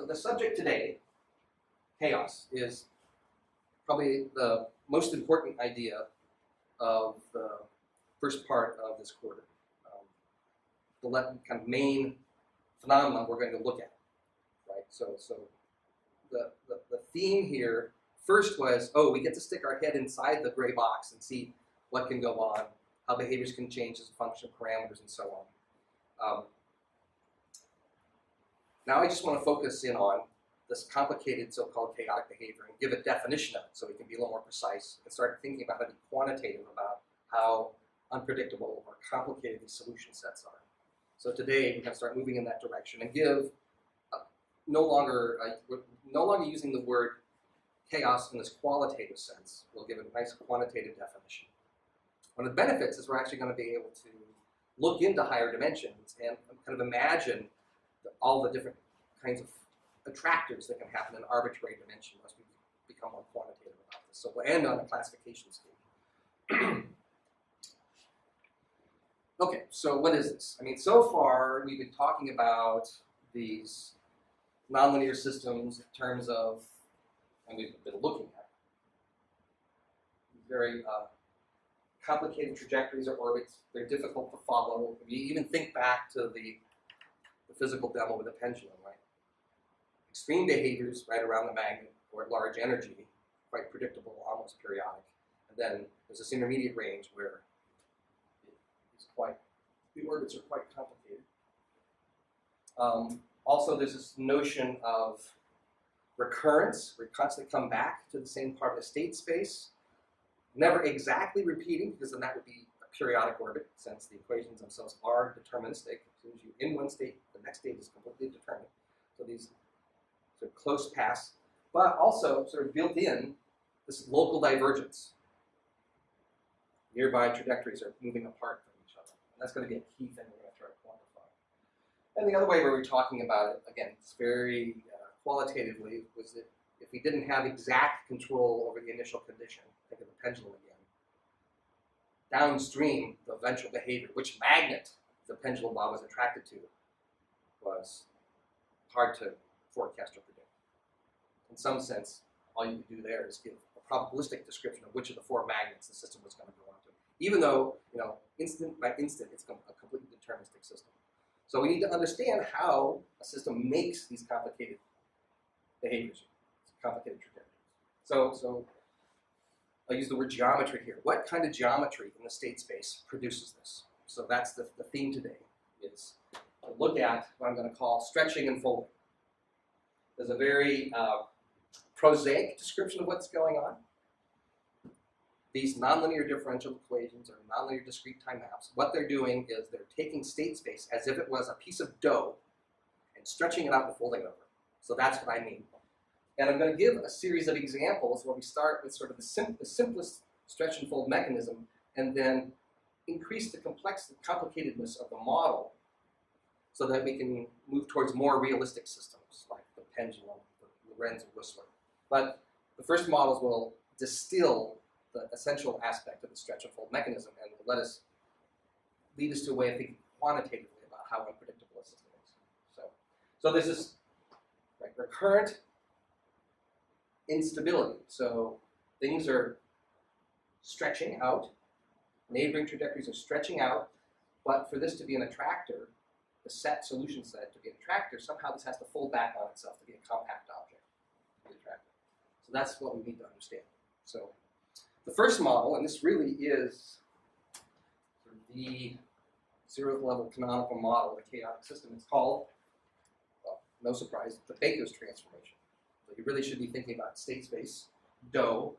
So the subject today, chaos, is probably the most important idea of the first part of this quarter. The kind of main phenomenon we're going to look at, right? So the theme here first was, oh, we get to stick our head inside the gray box and see what can go on, how behaviors can change as a function of parameters and so on. Now I just want to focus in on this complicated so-called chaotic behavior and give a definition of it so we can be a little more precise and start thinking about it quantitative about how unpredictable or complicated these solution sets are. So today we can start moving in that direction and give no longer using the word chaos in this qualitative sense. We'll give it a nice quantitative definition. One of the benefits is we're actually going to be able to look into higher dimensions and kind of imagine all the different kinds of attractors that can happen in arbitrary dimension once we become more quantitative about this. So we'll end on a classification scheme. Okay, so what is this? I mean, so far we've been talking about these nonlinear systems in terms of, and we've been looking at very complicated trajectories or orbits. They're difficult to follow. If you even think back to the physical demo with a pendulum, right? Extreme behaviors right around the magnet or at large energy, quite predictable, almost periodic. And then there's this intermediate range where the orbits are quite complicated. Also, there's this notion of recurrence. We constantly come back to the same part of the state space, never exactly repeating, because then that would be a periodic orbit, since the equations themselves are deterministic. As soon as you're in one state, the next state is completely determined. So these sort of close pass, but also sort of built in this local divergence. Nearby trajectories are moving apart. That's going to be a key thing we're going to try to quantify. And the other way we were talking about it, again, it's very qualitatively, was that if we didn't have exact control over the initial condition, think of the pendulum again, downstream, the eventual behavior, which magnet the pendulum bob was attracted to, was hard to forecast or predict. In some sense, all you could do there is give a probabilistic description of which of the four magnets the system was going to go on to. Even though, you know, instant by instant, it's a completely deterministic system. So we need to understand how a system makes these complicated behaviors, complicated trajectories. So I'll use the word geometry here. What kind of geometry in the state space produces this? So that's the theme today, is to look at what I'm going to call stretching and folding. There's a very prosaic description of what's going on. These nonlinear differential equations or nonlinear discrete time maps, what they're doing is they're taking state space as if it was a piece of dough and stretching it out and folding it over. So that's what I mean. And I'm going to give a series of examples where we start with sort of the simplest stretch and fold mechanism and then increase the complexity, complicatedness of the model so that we can move towards more realistic systems like the pendulum, the Lorenz and Rössler. But the first models will distill the essential aspect of the stretch and fold mechanism and lead us to a way of thinking quantitatively about how unpredictable a system is. So this is like recurrent instability. So things are stretching out, neighboring trajectories are stretching out, but for this to be an attractor, the set solution set to be an attractor, somehow this has to fold back on itself to be a compact object. So that's what we need to understand. So the first model, and this really is the zeroth level canonical model of a chaotic system, it's called, well, no surprise, the Baker's transformation. So you really should be thinking about state space, dough.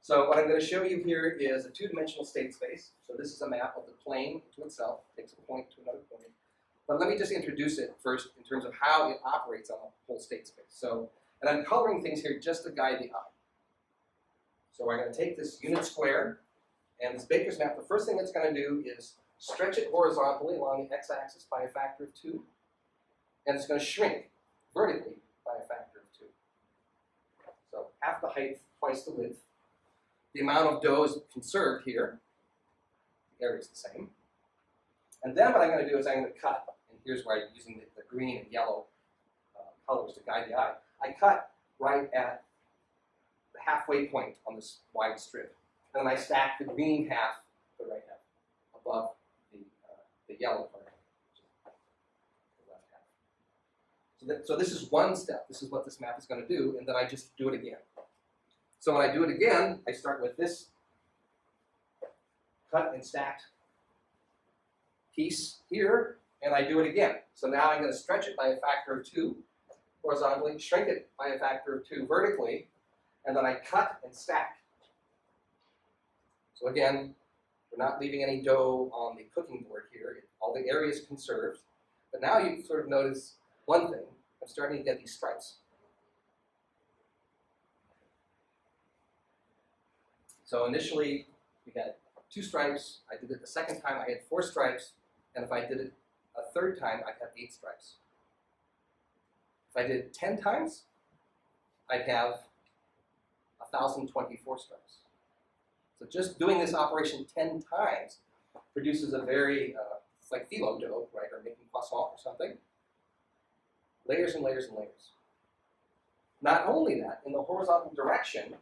So what I'm going to show you here is a two-dimensional state space. So this is a map of the plane to itself. It takes a point to another point. But let me just introduce it first in terms of how it operates on the whole state space. So, and I'm coloring things here just to guide the eye. So we're going to take this unit square and this Baker's map. The first thing it's going to do is stretch it horizontally along the x-axis by a factor of 2. And it's going to shrink vertically by a factor of 2. So half the height, twice the width. The amount of dough is conserved here. The area is the same. And then what I'm going to do is I'm going to cut. And here's where I'm using the green and yellow colors to guide the eye. I cut right at the halfway point on this wide strip. And then I stack the green half, the right half, above the yellow part, the left half. So, so this is one step. This is what this map is going to do, and then I just do it again. So when I do it again, I start with this cut and stacked piece here, and I do it again. So now I'm going to stretch it by a factor of 2 horizontally, shrink it by a factor of 2 vertically, and then I cut and stack. So again, we're not leaving any dough on the cooking board here. All the area is conserved. But now you sort of notice one thing. I'm starting to get these stripes. So initially, we had 2 stripes. I did it the second time, I had 4 stripes. And if I did it a third time, I'd have 8 stripes. If I did it 10 times, I'd have 1,024 stripes. So just doing this operation 10 times produces a very, it's like phyllo dough, right, or making croissant or something. Layers and layers and layers. Not only that, in the horizontal direction,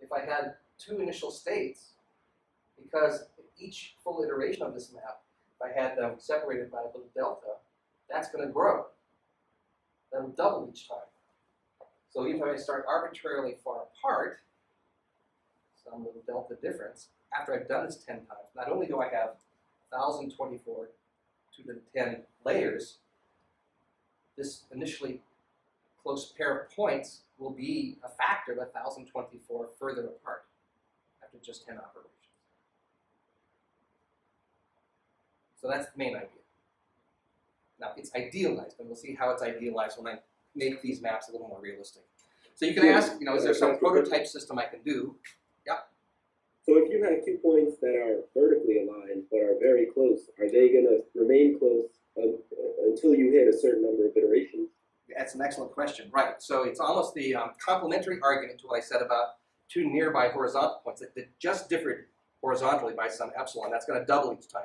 if I had 2 initial states, because each full iteration of this map, if I had them separated by a little delta, that's going to grow. That'll double each time. So even if I start arbitrarily far apart, some little delta difference, after I've done this 10 times, not only do I have 1,024 to the 10 layers, this initially close pair of points will be a factor of 1,024 further apart after just 10 operations. So that's the main idea. Now it's idealized, and we'll see how it's idealized when I make these maps a little more realistic. So you can ask, you know, is there some prototype system I can do? So if you have 2 points that are vertically aligned but are very close, are they going to remain close until you hit a certain number of iterations? That's an excellent question, right. So it's almost the complementary argument to what I said about 2 nearby horizontal points that just differed horizontally by some epsilon. That's going to double each time.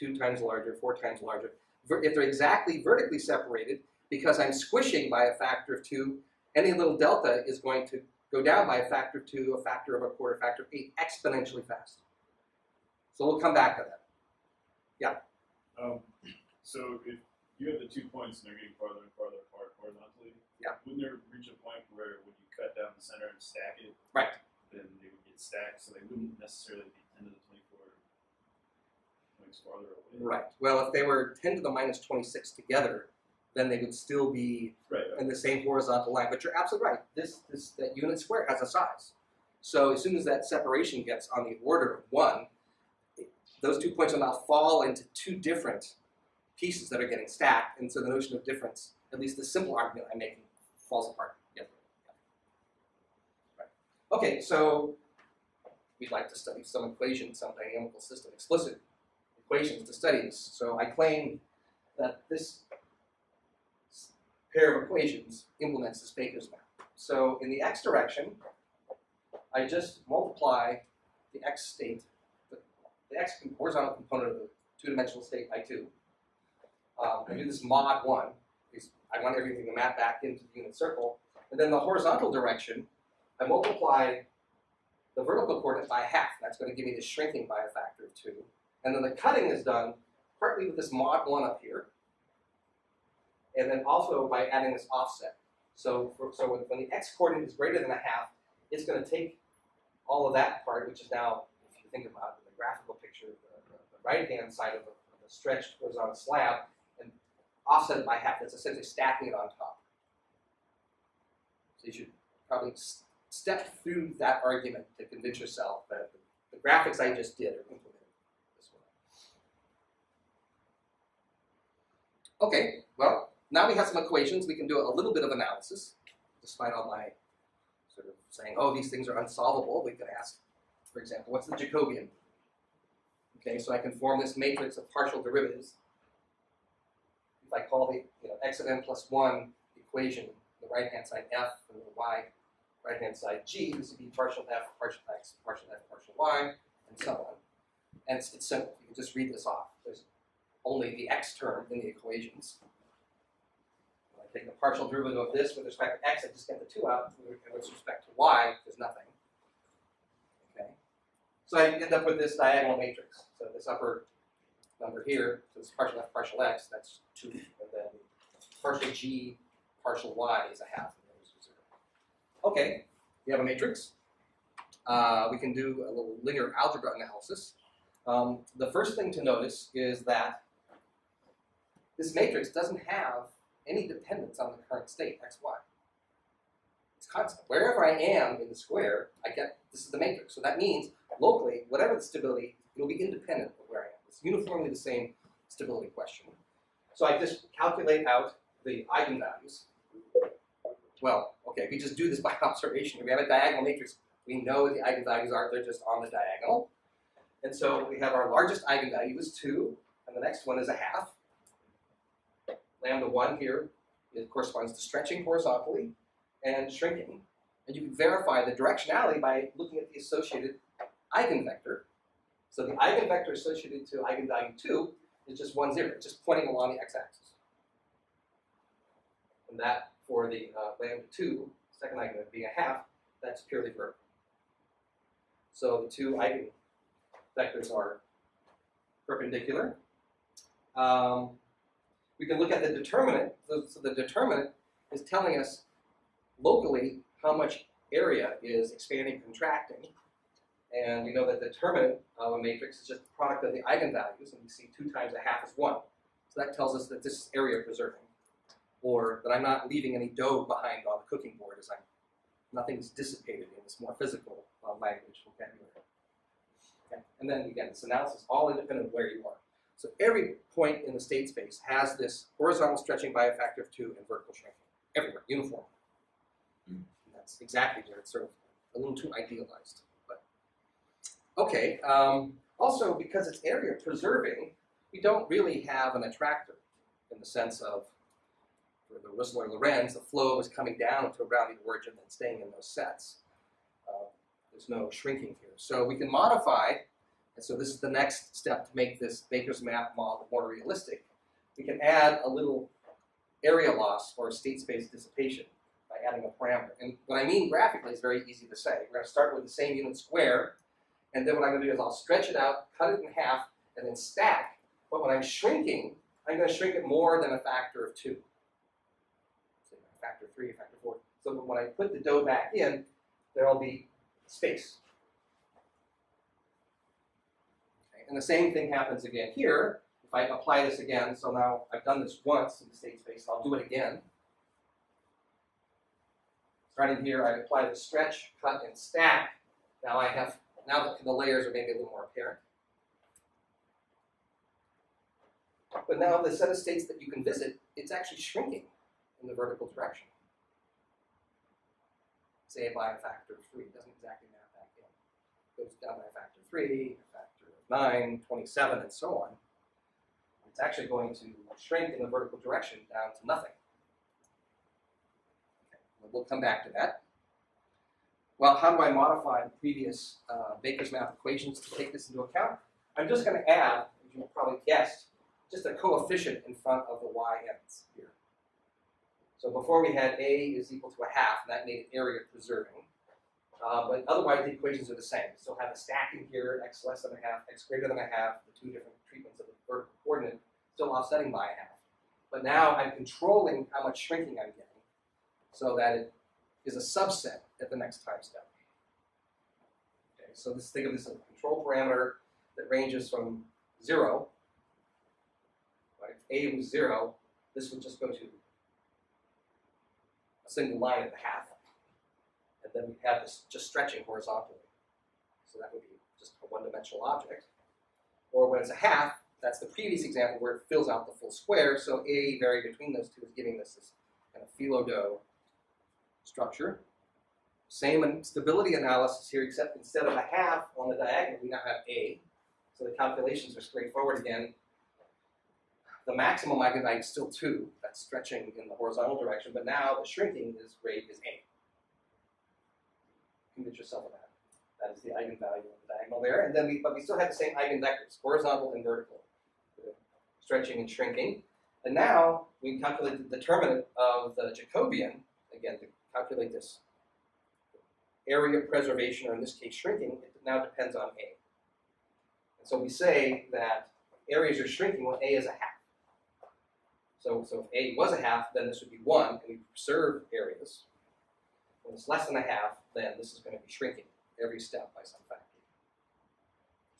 2 times larger, 4 times larger. If they're exactly vertically separated, because I'm squishing by a factor of 2, any little delta is going to go down by a factor of 2, a factor of a quarter, a factor of 8, exponentially fast. So we'll come back to that. Yeah? So if you have the 2 points and they're getting farther and farther apart horizontally, wouldn't there reach a point where when you cut down the center and stack it, then they would get stacked, so they wouldn't necessarily be 10 to the 24 points farther away? Right. Well, if they were 10 to the minus 26 together, then they would still be in the same horizontal line. But you're absolutely right. That unit square has a size. So as soon as that separation gets on the order of 1, those 2 points will now fall into 2 different pieces that are getting stacked. And so the notion of difference, at least the simple argument I'm making, falls apart. Okay, so we'd like to study some equations, some dynamical system, explicit equations to study this. So I claim that this pair of equations implements this Baker's map. So in the x direction, I just multiply the x state, the x horizontal component of the 2-dimensional state by 2. I do this mod 1, because I want everything to map back into the unit circle. And then the horizontal direction, I multiply the vertical coordinate by half. That's going to give me the shrinking by a factor of 2. And then the cutting is done partly with this mod 1 up here, and then also by adding this offset. So, when the x-coordinate is greater than a half, it's going to take all of that part, which is now, if you think about the graphical picture, the right-hand side of the stretched horizontal slab, and offset it by half. That's essentially stacking it on top. So you should probably step through that argument to convince yourself that the graphics I just did are implemented this way. Okay, well, now we have some equations. We can do a little bit of analysis, despite all my sort of saying, oh, these things are unsolvable. We can ask, for example, what's the Jacobian? Okay, so I can form this matrix of partial derivatives. If I call the x of n plus 1 equation, the right-hand side f, and the y, right-hand side g, this would be partial f, partial x, partial f, partial y, and so on. And it's simple. You can just read this off. There's only the x term in the equations. Take the partial derivative of this with respect to x, I just get the 2 out, and with respect to y, there's nothing. Okay? So I end up with this diagonal matrix. So this upper number here, so this partial f, partial x, that's 2, and then partial g, partial y is a half, and those are 0. Okay, we have a matrix. We can do a little linear algebra analysis. The first thing to notice is that this matrix doesn't have any dependence on the current state, x, y. It's constant. Wherever I am in the square, I get, this is the matrix. So that means, locally, whatever the stability, it'll be independent of where I am. It's uniformly the same stability question. So I just calculate out the eigenvalues. Well, okay, we just do this by observation. If we have a diagonal matrix, we know what the eigenvalues are. They're just on the diagonal. And so we have our largest eigenvalue is 2, and the next one is a half. Lambda 1 here, it corresponds to stretching horizontally and shrinking. And you can verify the directionality by looking at the associated eigenvector. So the eigenvector associated to eigenvalue 2 is just 1, 0, just pointing along the x-axis. And that for the lambda 2, second eigenvalue being a half, that's purely vertical. So the two eigenvectors are perpendicular. We can look at the determinant. So the determinant is telling us locally how much area is expanding, contracting. And we know that the determinant of a matrix is just the product of the eigenvalues. And we see 2 times a half is 1. So that tells us that this is area preserving, or that I'm not leaving any dough behind on the cooking board, as nothing's dissipated in this more physical language vocabulary. Okay. And then again, this analysis is all independent of where you are. So every point in the state space has this horizontal stretching by a factor of 2 and vertical shrinking. Everywhere, uniformly. Mm. That's exactly where it's sort of a little too idealized. But okay. Also, because it's area preserving, we don't really have an attractor in the sense of the Rössler Lorenz, the flow is coming down to around the origin and staying in those sets. There's no shrinking here. So we can modify. And so this is the next step to make this Baker's map model more realistic. We can add a little area loss or state space dissipation by adding a parameter. And what I mean graphically is very easy to say. We're going to start with the same unit square, and then what I'm going to do is I'll stretch it out, cut it in half, and then stack. But when I'm shrinking, I'm going to shrink it more than a factor of 2. So a factor of 3, a factor of 4. So when I put the dough back in, there will be space. And the same thing happens again here. If I apply this again, so now I've done this once in the state space, and I'll do it again. Starting here, I apply the stretch, cut, and stack. Now I have, now the layers are maybe a little more apparent. But now the set of states that you can visit, it's actually shrinking in the vertical direction. Say by a factor of 3, it doesn't exactly map back in. It goes down by a factor of 3. 9, 27, and so on. It's actually going to shrink in the vertical direction down to nothing. Okay. We'll come back to that. Well, how do I modify the previous Baker's map equations to take this into account? I'm just going to add, as you probably guessed, just a coefficient in front of the y ends here. So before we had a is equal to a half, and that made it area preserving. But otherwise, the equations are the same. We still have the stacking here, x less than a half, x greater than a half, the two different treatments of the vertical coordinate, still offsetting by a half. But now I'm controlling how much shrinking I'm getting so that it is a subset at the next time step. Okay, so let's think of this as a control parameter that ranges from 0. Right? If a was 0, this would just go to a single line at the half. Then we have this just stretching horizontally. So that would be just a one-dimensional object. Or when it's a half, that's the previous example where it fills out the full square. So a varying between those two is giving us this kind of phyllo dough structure. Same stability analysis here, except instead of a half on the diagonal, we now have a. So the calculations are straightforward again. The maximum eigenvalue is still 2. That's stretching in the horizontal direction. But now the shrinking rate is a. Convince yourself of that. That is the eigenvalue of the diagonal there. And then we still have the same eigenvectors, horizontal and vertical, stretching and shrinking. But now we can calculate the determinant of the Jacobian, again, to calculate this area of preservation, or in this case shrinking, it now depends on A. And so we say that areas are shrinking when A is a half. So if A was a half, then this would be 1, and we preserve areas. When it's less than a half, then this is going to be shrinking every step by some factor.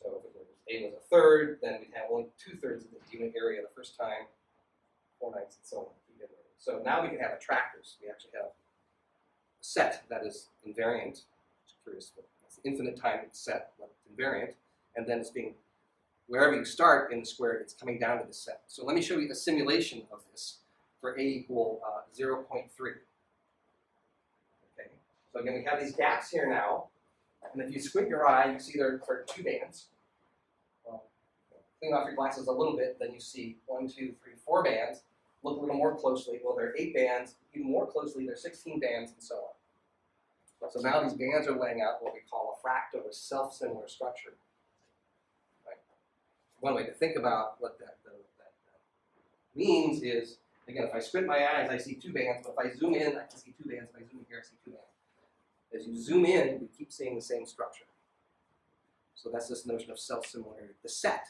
So if A was a third, then we'd have only 2/3 of the unit area the first time, 4/9 and so on. So now we can have attractors. We actually have a set that is invariant. It's curious, but it's infinite time it's set, but it's invariant. And then it's being, wherever you start in the square, it's coming down to the set. So let me show you a simulation of this for A equal 0.3. Okay. So again, we have these gaps here now. And if you squint your eye, you see there are 2 bands. Clean off your glasses a little bit, then you see 1, 2, 3, 4 bands. Look a little more closely. Well, there are 8 bands. Even more closely, there are 16 bands, and so on. So now these bands are laying out what we call a fractal or self-similar structure. Right. One way to think about what that means is, again, if I squint my eyes, I see 2 bands. But if I zoom in, I can see 2 bands. If I zoom in here, I see 2 bands. As you zoom in, we keep seeing the same structure. So that's this notion of self-similarity. The set,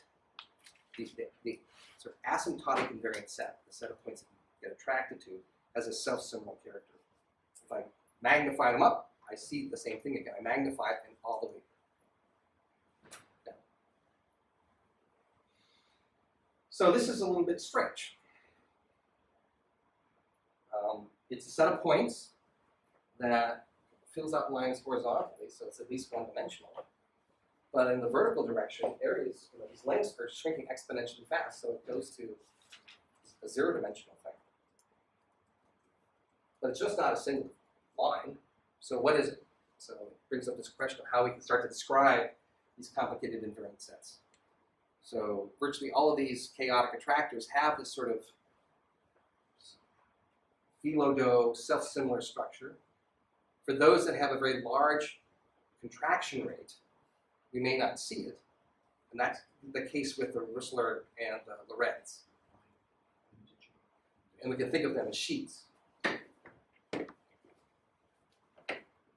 the sort of asymptotic invariant set, the set of points that you get attracted to, has a self-similar character. If I magnify them up, I see the same thing again. I magnify them all the way down. So this is a little bit strange. It's a set of points that fills out lines horizontally, so it's at least one-dimensional. But in the vertical direction, areas, these lengths are shrinking exponentially fast, so it goes to a zero-dimensional thing. But it's just not a single line. So what is it? So it brings up this question of how we can start to describe these complicated invariant sets. So virtually all of these chaotic attractors have this sort of Filo-Doh self-similar structure. For those that have a very large contraction rate, we may not see it. And that's the case with the Rössler and the Lorenz. And we can think of them as sheets.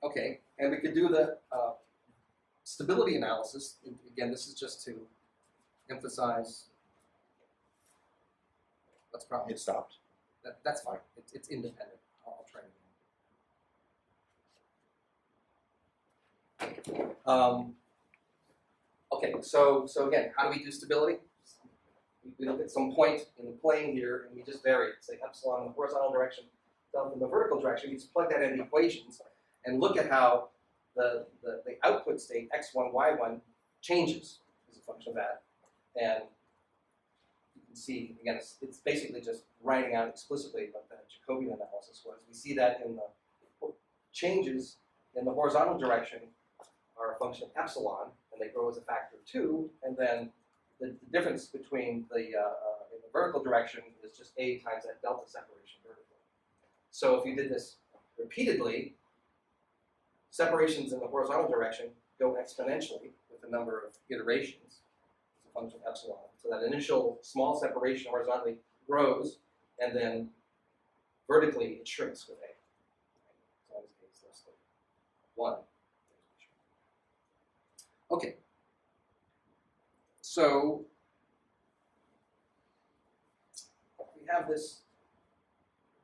Okay, and we could do the stability analysis. And again, this is just to emphasize. What's the problem? It stopped. That's fine. It's independent. I'll try again. Okay, so again, how do we do stability? We look at some point in the plane here, and we just vary it. Say epsilon in the horizontal direction, delta in the vertical direction. We just plug that into equations and look at how the output state, x1, y1, changes as a function of that. And you can see, again, it's basically just writing out explicitly what the Jacobian analysis was. We see that in the changes in the horizontal direction are a function of epsilon, and they grow as a factor of 2, and then the difference between in the vertical direction is just A times that delta separation vertically. So if you did this repeatedly, separations in the horizontal direction go exponentially with the number of iterations as a function of epsilon. So that initial small separation horizontally grows, and then vertically it shrinks with A. So in this case, less than 1. Okay, so we have this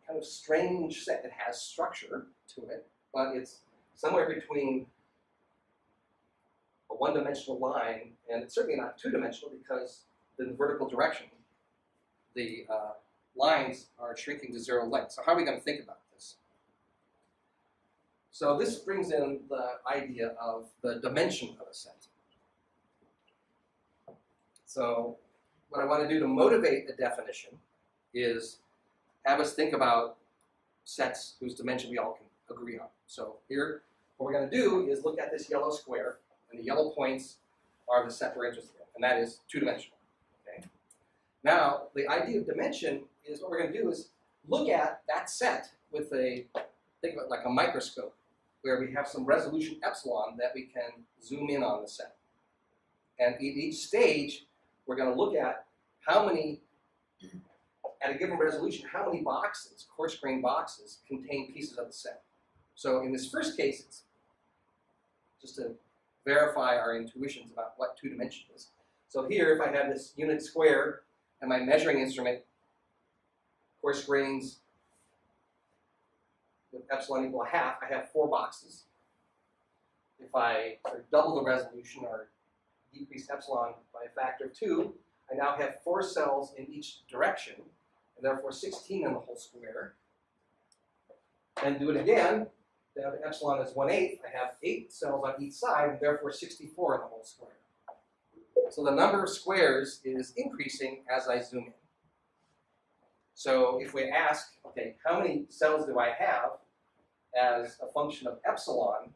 kind of strange set that has structure to it, but it's somewhere between a one-dimensional line, and it's certainly not two-dimensional because in the vertical direction, the lines are shrinking to zero length. So how are we going to think about this? So this brings in the idea of the dimension of a set. So what I want to do to motivate a definition is have us think about sets whose dimension we all can agree on. So here, what we're going to do is look at this yellow square, and the yellow points are the set we're interested in, and that is two-dimensional. Okay? Now, the idea of dimension is what we're going to do is look at that set with a, think of it like a microscope, where we have some resolution epsilon that we can zoom in on the set. And in each stage, we're going to look at how many at a given resolution, how many boxes, coarse-grained boxes, contain pieces of the set. So in this first case, it's just to verify our intuitions about what two-dimension is. So here, if I have this unit square and my measuring instrument, coarse grains with epsilon equal half, I have 4 boxes. If I double the resolution or decrease epsilon by a factor of 2, I now have 4 cells in each direction, and therefore 16 in the whole square. And do it again, down to epsilon is 1/8, I have 8 cells on each side, and therefore 64 in the whole square. So the number of squares is increasing as I zoom in. So if we ask, okay, how many cells do I have as a function of epsilon,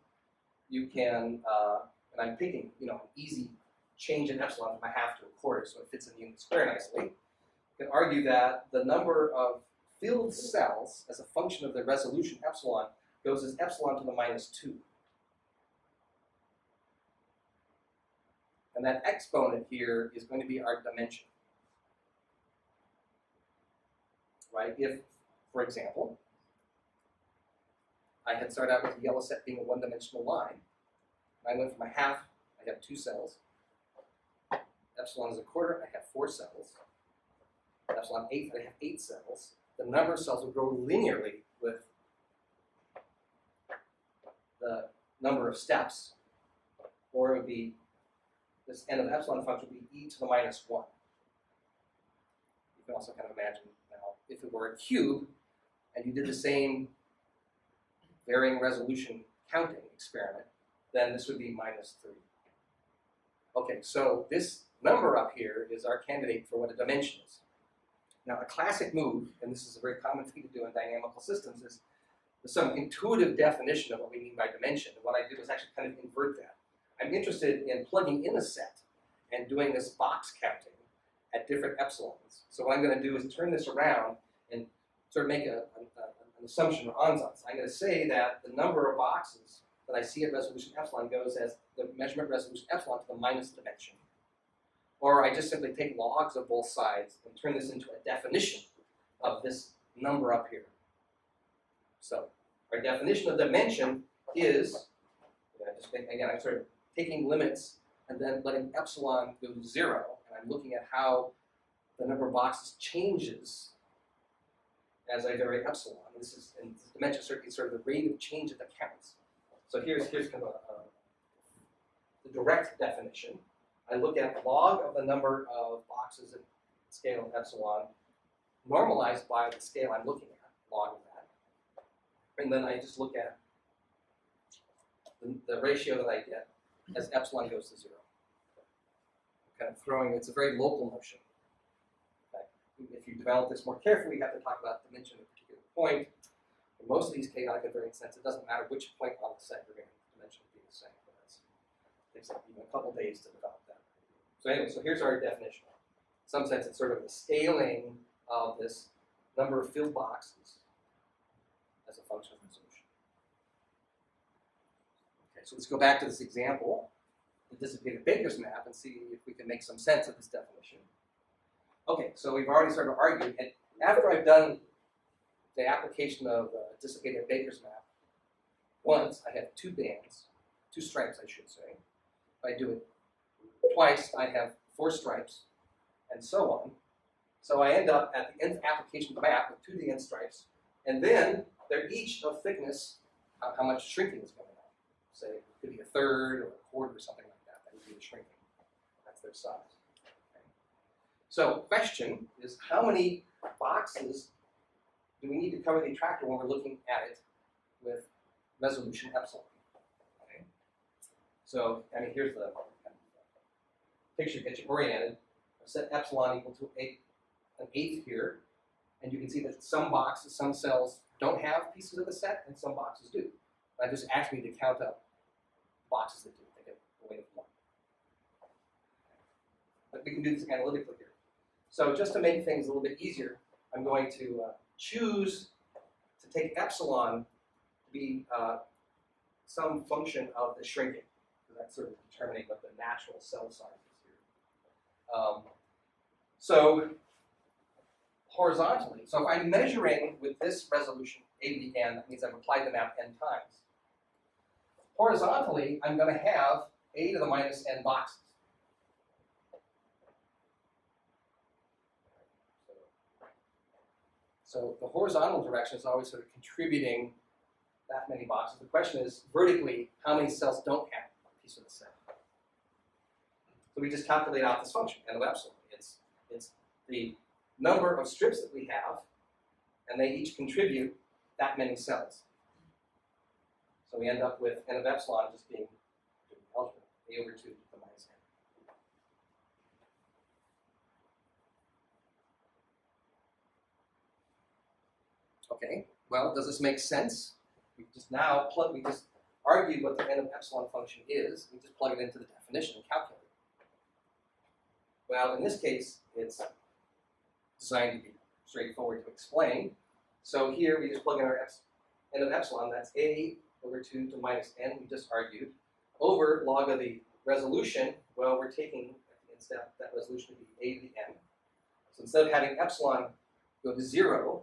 you can, and I'm picking, you know, an easy change in epsilon from a half to a quarter, so it fits in the unit square nicely, you can argue that the number of filled cells as a function of the resolution epsilon goes as epsilon to the -2. And that exponent here is going to be our dimension, right? If, for example, I had started out with the yellow set being a one-dimensional line, and I went from a half, I have 2 cells. Epsilon is a quarter, I have 4 cells. Epsilon 8, I have 8 cells. The number of cells will grow linearly with the number of steps, or it would be this n of the epsilon function would be e to the -1. You can also kind of imagine now if it were a cube and you did the same varying resolution counting experiment, then this would be -3. Okay, so this number up here is our candidate for what a dimension is. Now, a classic move, and this is a very common thing to do in dynamical systems, is some intuitive definition of what we mean by dimension. And what I did was actually kind of invert that. I'm interested in plugging in a set and doing this box counting at different epsilons. So what I'm going to do is turn this around and sort of make an assumption or ansatz. I'm going to say that the number of boxes that I see at resolution epsilon goes as the measurement resolution epsilon to the -dimension. Or I just simply take logs of both sides and turn this into a definition of this number up here. So our definition of dimension is, again, I'm sort of taking limits and then letting epsilon go to 0, and I'm looking at how the number of boxes changes as I vary epsilon. And this is, and this dimension is sort of the rate of change that counts. So here's kind of the direct definition. I look at log of the number of boxes at scale of epsilon, normalized by the scale I'm looking at, log of that, and then I just look at the ratio that I get as epsilon goes to 0. Kind of throwing, it's a very local notion. If you develop this more carefully, you have to talk about dimension at a particular point. In most of these chaotic invariant sets, it doesn't matter which point on the set you're going to dimension be the same. It takes like even a couple days to develop that. So anyway, so here's our definition. In some sense, it's sort of the scaling of this number of filled boxes as a function of resolution. So let's go back to this example, the dissipated Baker's map, and see if we can make some sense of this definition. Okay, so we've already sort of argued, and after I've done the application of dissipated Baker's map once, I have 2 bands, 2 stripes, I should say. If I do it twice, I have 4 stripes, and so on. So I end up at the nth application of the map with 2 to the n stripes, and then they're each of thickness, how much shrinking is going on. Say it could be a third or a quarter or something like that. That would be the shrinking. That's their size. Okay. So question is, how many boxes do we need to cover the attractor when we're looking at it with resolution epsilon? Okay. So I mean, here's the picture to get you oriented. I've set epsilon equal to an eighth here, and you can see that some boxes, some cells don't have pieces of the set, and some boxes do. I just asked me to count up boxes that do. They get the weight of 1. But we can do this analytically here. So just to make things a little bit easier, I'm going to choose to take epsilon to be some function of the shrinking. So that's sort of determining what the natural cell size is here. So horizontally. So if I'm measuring with this resolution, A to the N, that means I've applied the map N times. Horizontally, I'm going to have A to the minus N boxes. So the horizontal direction is always sort of contributing that many boxes. The question is, vertically, how many cells don't have a piece of the cell? So we just calculate out this function, N of epsilon. It's the number of strips that we have, and they each contribute that many cells. So we end up with N of epsilon just being algebra, A over 2 to the minus N. Okay, well, does this make sense? We just argued what the N of epsilon function is. We just plug it into the definition and calculate. Well, in this case, it's designed to be straightforward to explain. So here we just plug in our N of epsilon. That's A over 2 to minus N, we just argued, over log of the resolution. Well, we're taking that resolution to be A to the N. So instead of having epsilon go to 0,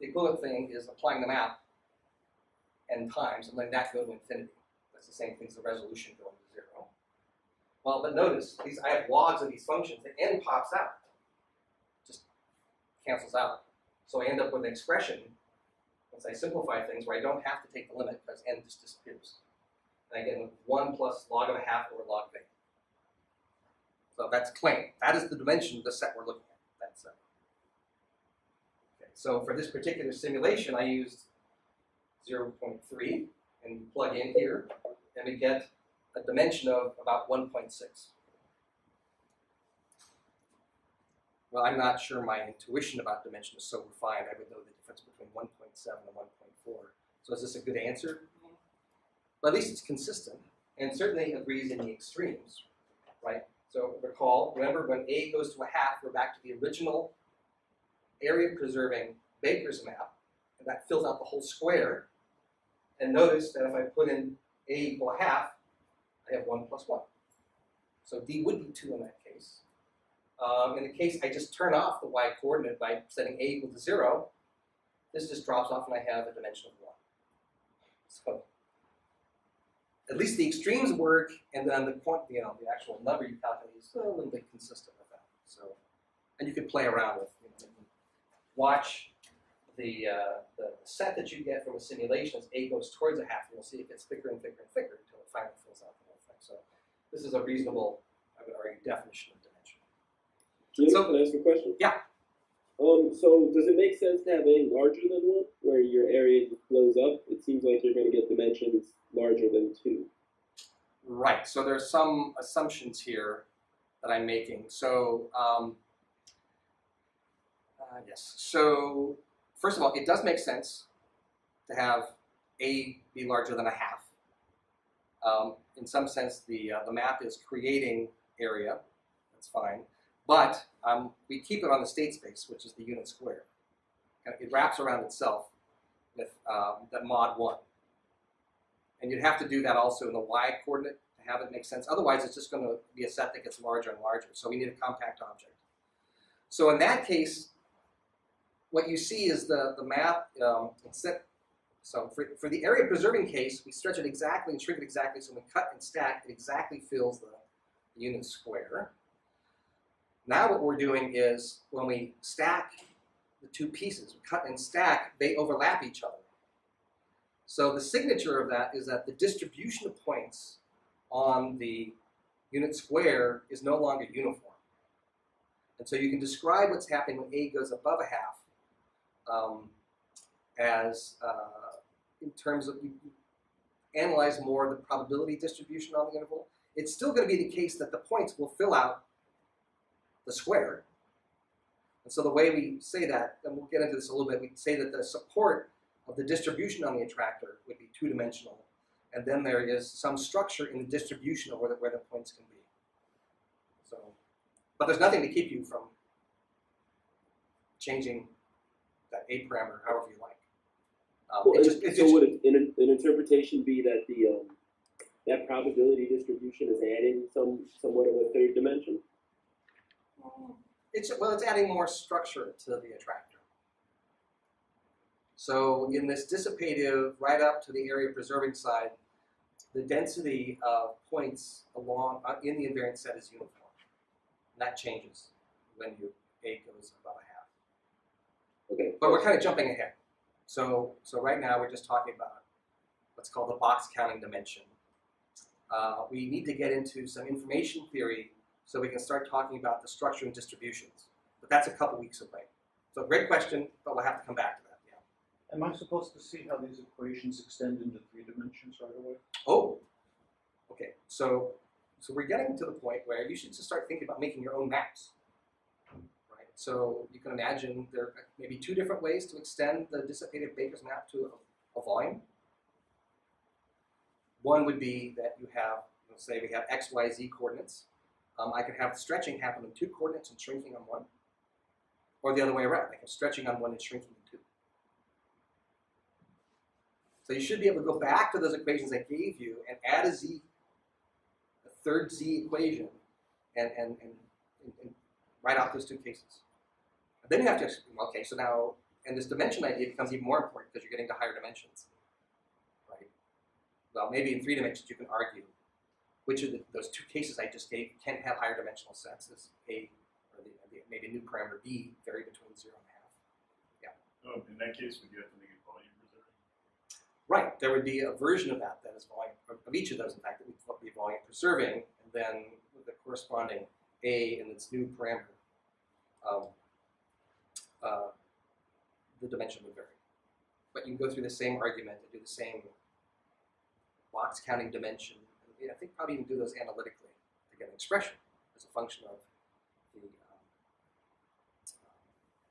the equivalent thing is applying the map N times and letting that go to infinity. That's the same thing as the resolution going to 0. Well, but notice, I have logs of these functions. The N pops out, just cancels out. So I end up with an expression, once I simplify things, where I don't have to take the limit because N just disappears. And I get 1 plus log of a half over log of A. So that's claim. That is the dimension of the set we're looking at. That's set. Okay, so for this particular simulation, I used 0.3, and you plug in here, and we get a dimension of about 1.6. Well, I'm not sure my intuition about dimension is so refined. I would know the difference between 1.7 and 1.4. So is this a good answer? Well, at least it's consistent, and certainly agrees in the extremes, right? So recall, remember when A goes to a half, we're back to the original area-preserving Baker's map, and that fills out the whole square. And notice that if I put in A equal a half, I have 1 plus 1. So D would be 2 in that case. In the case I just turn off the y coordinate by setting A equal to 0, this just drops off and I have a dimension of 1. So at least the extremes work, and then the point, the actual number you calculate is a little bit consistent with that. So, and you could play around with, watch the set that you get from a simulation as A goes towards a half, and you'll see it gets thicker and thicker and thicker until it finally fills out the whole thing. So this is a reasonable, I would argue, definition of dimension. Can I ask a question? Yeah. So does it make sense to have A larger than 1, where your area blows up? It seems like you're going to get dimensions larger than 2. Right. So there are some assumptions here that I'm making. So yes. So first of all, it does make sense to have A be larger than a half. In some sense, the map is creating area. That's fine. But we keep it on the state space, which is the unit square. It wraps around itself with that mod 1. And you'd have to do that also in the y coordinate to have it make sense. Otherwise, it's just going to be a set that gets larger and larger. So we need a compact object. So in that case, what you see is the map, so for the area preserving case, we stretch it exactly and shrink it exactly, so when we cut and stack, it exactly fills the unit square. Now what we're doing is when we stack the two pieces, cut and stack, they overlap each other. So the signature of that is that the distribution of points on the unit square is no longer uniform. And so you can describe what's happening when A goes above a half, in terms of you analyze more the probability distribution on the interval. It's still going to be the case that the points will fill out the square. And so the way we say that, and we'll get into this a little bit, we say that the support of the distribution on the attractor would be two-dimensional, and then there is some structure in the distribution of where the points can be. So, but there's nothing to keep you from changing that A parameter, however you like. So would an interpretation be that that probability distribution is adding somewhat of a third dimension? Well, it's adding more structure to the attractor. So in this dissipative, right up to the area preserving side, the density of points along in the invariant set is uniform. And that changes when your A goes above a half. Okay. But we're kind of jumping ahead. So right now we're just talking about what's called the box counting dimension. We need to get into some information theory so we can start talking about the structure and distributions. But that's a couple weeks away. So great question, but we'll have to come back to that. Yeah. Am I supposed to see how these equations extend into 3 dimensions right away? Oh, okay. So we're getting to the point where you should just start thinking about making your own maps. Right? So you can imagine there are maybe 2 different ways to extend the dissipative Baker's map to a volume. One would be that you have, let's say we have x, y, z coordinates. I could have stretching happen in 2 coordinates and shrinking on 1. Or the other way around, I can stretching on 1 and shrinking in 2. So you should be able to go back to those equations I gave you and add a z, a third z equation, and write off those 2 cases. And then you have to, okay, so now, and this dimension idea becomes even more important because you're getting to higher dimensions. Well, maybe in 3 dimensions you can argue which of those 2 cases I just gave can have higher dimensional sets. This A, or maybe a new parameter B, vary between 0 and 1/2. Yeah. Oh, in that case, would you have to make it volume preserving? Right. There would be a version of that is volume, of each of those, in fact, that would be volume preserving, and then with the corresponding A and its new parameter, the dimension would vary. But you can go through the same argument and do the same box counting dimension. I think probably even do those analytically to get an expression as a function of the,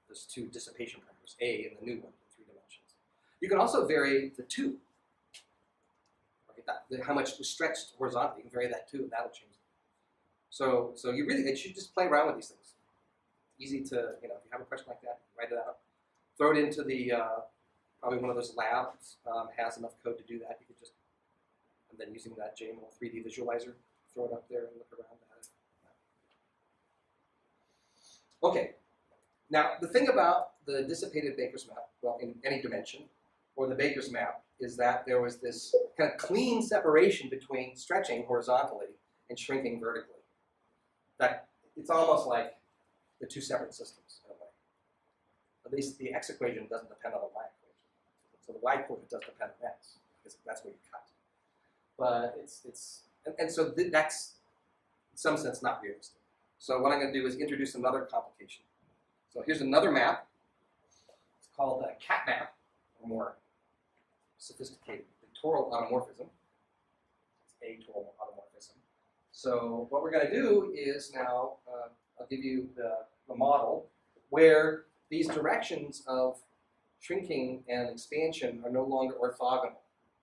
those 2 dissipation parameters, A and the new one in 3 dimensions. You can also vary the 2. Right? How much was stretched horizontally, you can vary that too, and that'll change it. So you really should just play around with these things. Easy to, if you have a question like that, write it out. Throw it into the, probably one of those labs has enough code to do that. You could just, and then using that JML 3D visualizer, throw it up there and look around at it. Okay, now the thing about the dissipated Baker's map, well, in any dimension, or the Baker's map, is that there was this kind of clean separation between stretching horizontally and shrinking vertically. In fact, it's almost like the 2 separate systems in a way. At least the x equation doesn't depend on the y equation. So the y coordinate does depend on x, because that's where you cut. But so that's, in some sense, not realistic. So what I'm going to do is introduce another complication. So here's another map. It's called a cat map, or more sophisticated, pictorial automorphism. It's atoural automorphism. So what we're going to do is now, I'll give you the model where these directions of shrinking and expansion are no longer orthogonal.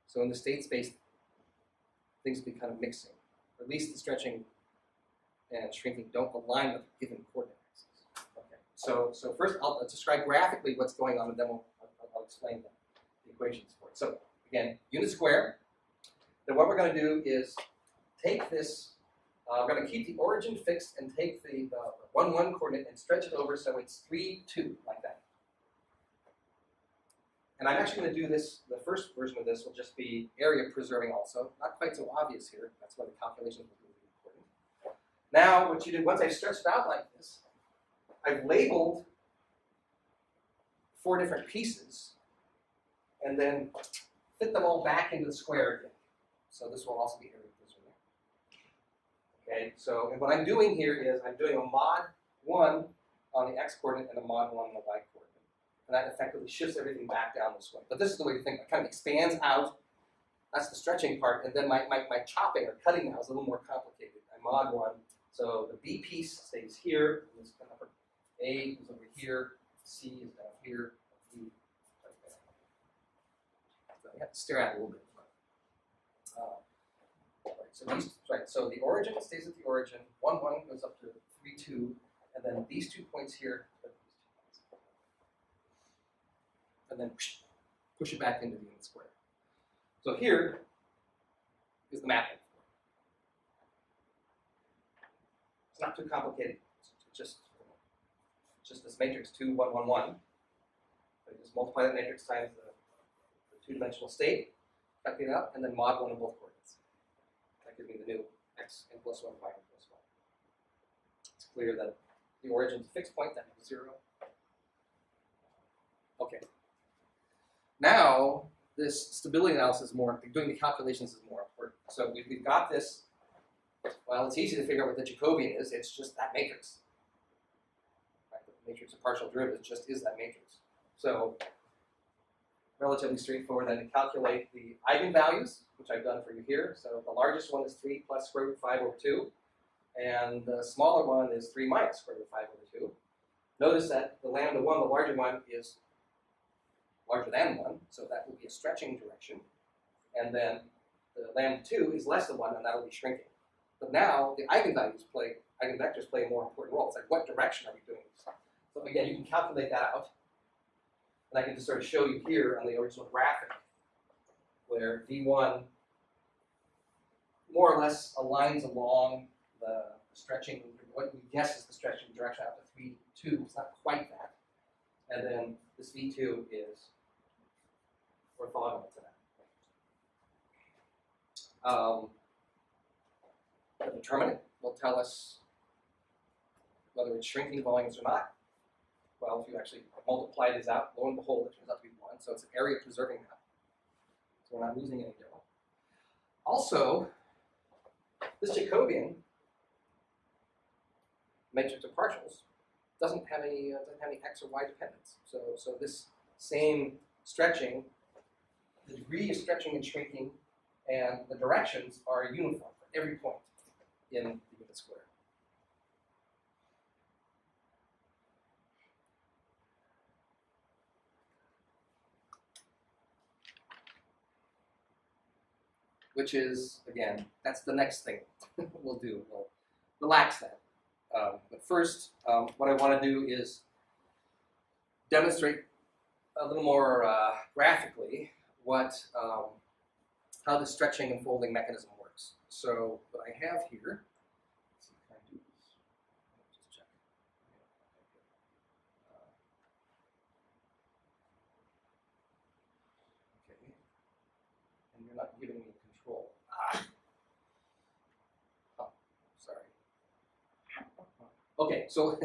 So in the state space, things be kind of mixing. Or at least the stretching and shrinking don't align with a given coordinate axis. Okay. So first I'll describe graphically what's going on, and then I'll explain the equations for it. So again, unit square. Then what we're going to do is take this. We're going to keep the origin fixed and take the 1, 1 coordinate and stretch it over so it's 3, 2 like that. And I'm actually going to do this, the first version of this will just be area preserving also. Not quite so obvious here. That's why the calculations will be important. Now, what you do, once I've stretched it out like this, I've labeled 4 different pieces and then fit them all back into the square again. So this will also be area preserving. Okay, so and what I'm doing here is I'm doing a mod 1 on the x-coordinate and a mod 1 on the y-coordinate. And that effectively shifts everything back down this way. But this is the way to think. It kind of expands out. That's the stretching part. And then my chopping or cutting now is a little more complicated. I mod 1. So the B piece stays here. And this upper A is over here. C is down here. D is right there. So you have to stare at it a little bit. So the origin stays at the origin. 1, 1 goes up to 3, 2. And then these 2 points here. And then push it back into the unit square. So here is the mapping. It's not too complicated. It's just just this matrix 2, 1, 1, 1. So you just multiply the matrix times the two-dimensional state, calculate it out, and then mod 1 in both coordinates. That gives me the new x n plus 1, y n plus 1. It's clear that the origin is a fixed point, that means 0. Okay. Now, this stability analysis is more, doing the calculations is more important. So we've got this, well, it's easy to figure out what the Jacobian is, it's just that matrix. Right? The matrix of partial derivatives just is that matrix. So, relatively straightforward then to calculate the eigenvalues, which I've done for you here. So the largest one is 3 plus square root 5 over 2, and the smaller one is 3 minus square root 5 over 2. Notice that the lambda 1, the larger one, is larger than 1, so that will be a stretching direction. And then the lambda 2 is less than 1, and that will be shrinking. But now the eigenvectors play a more important role. It's like, what direction are we doing this? So again, you can calculate that out. And I can just sort of show you here on the original graphic where V1 more or less aligns along the stretching, what we guess is the stretching direction out to 3,2. It's not quite that. And then this V2 is orthogonal to that. The determinant will tell us whether it's shrinking volumes or not. Well, if you actually multiply these out, lo and behold, it turns out to be 1. So it's an area preserving map. So we're not losing any data. Also, this Jacobian matrix of partials doesn't have any x or y dependence. So this same stretching, the degree of stretching and shrinking, and the directions are uniform for every point in the unit square. Which is, again, that's the next thing we'll do. We'll relax that. But first, what I want to do is demonstrate a little more graphically what how the stretching and folding mechanism works. So what I have here, let's see if I can do this. Let me just check. Okay, and you're not giving me control. Ah. Okay, so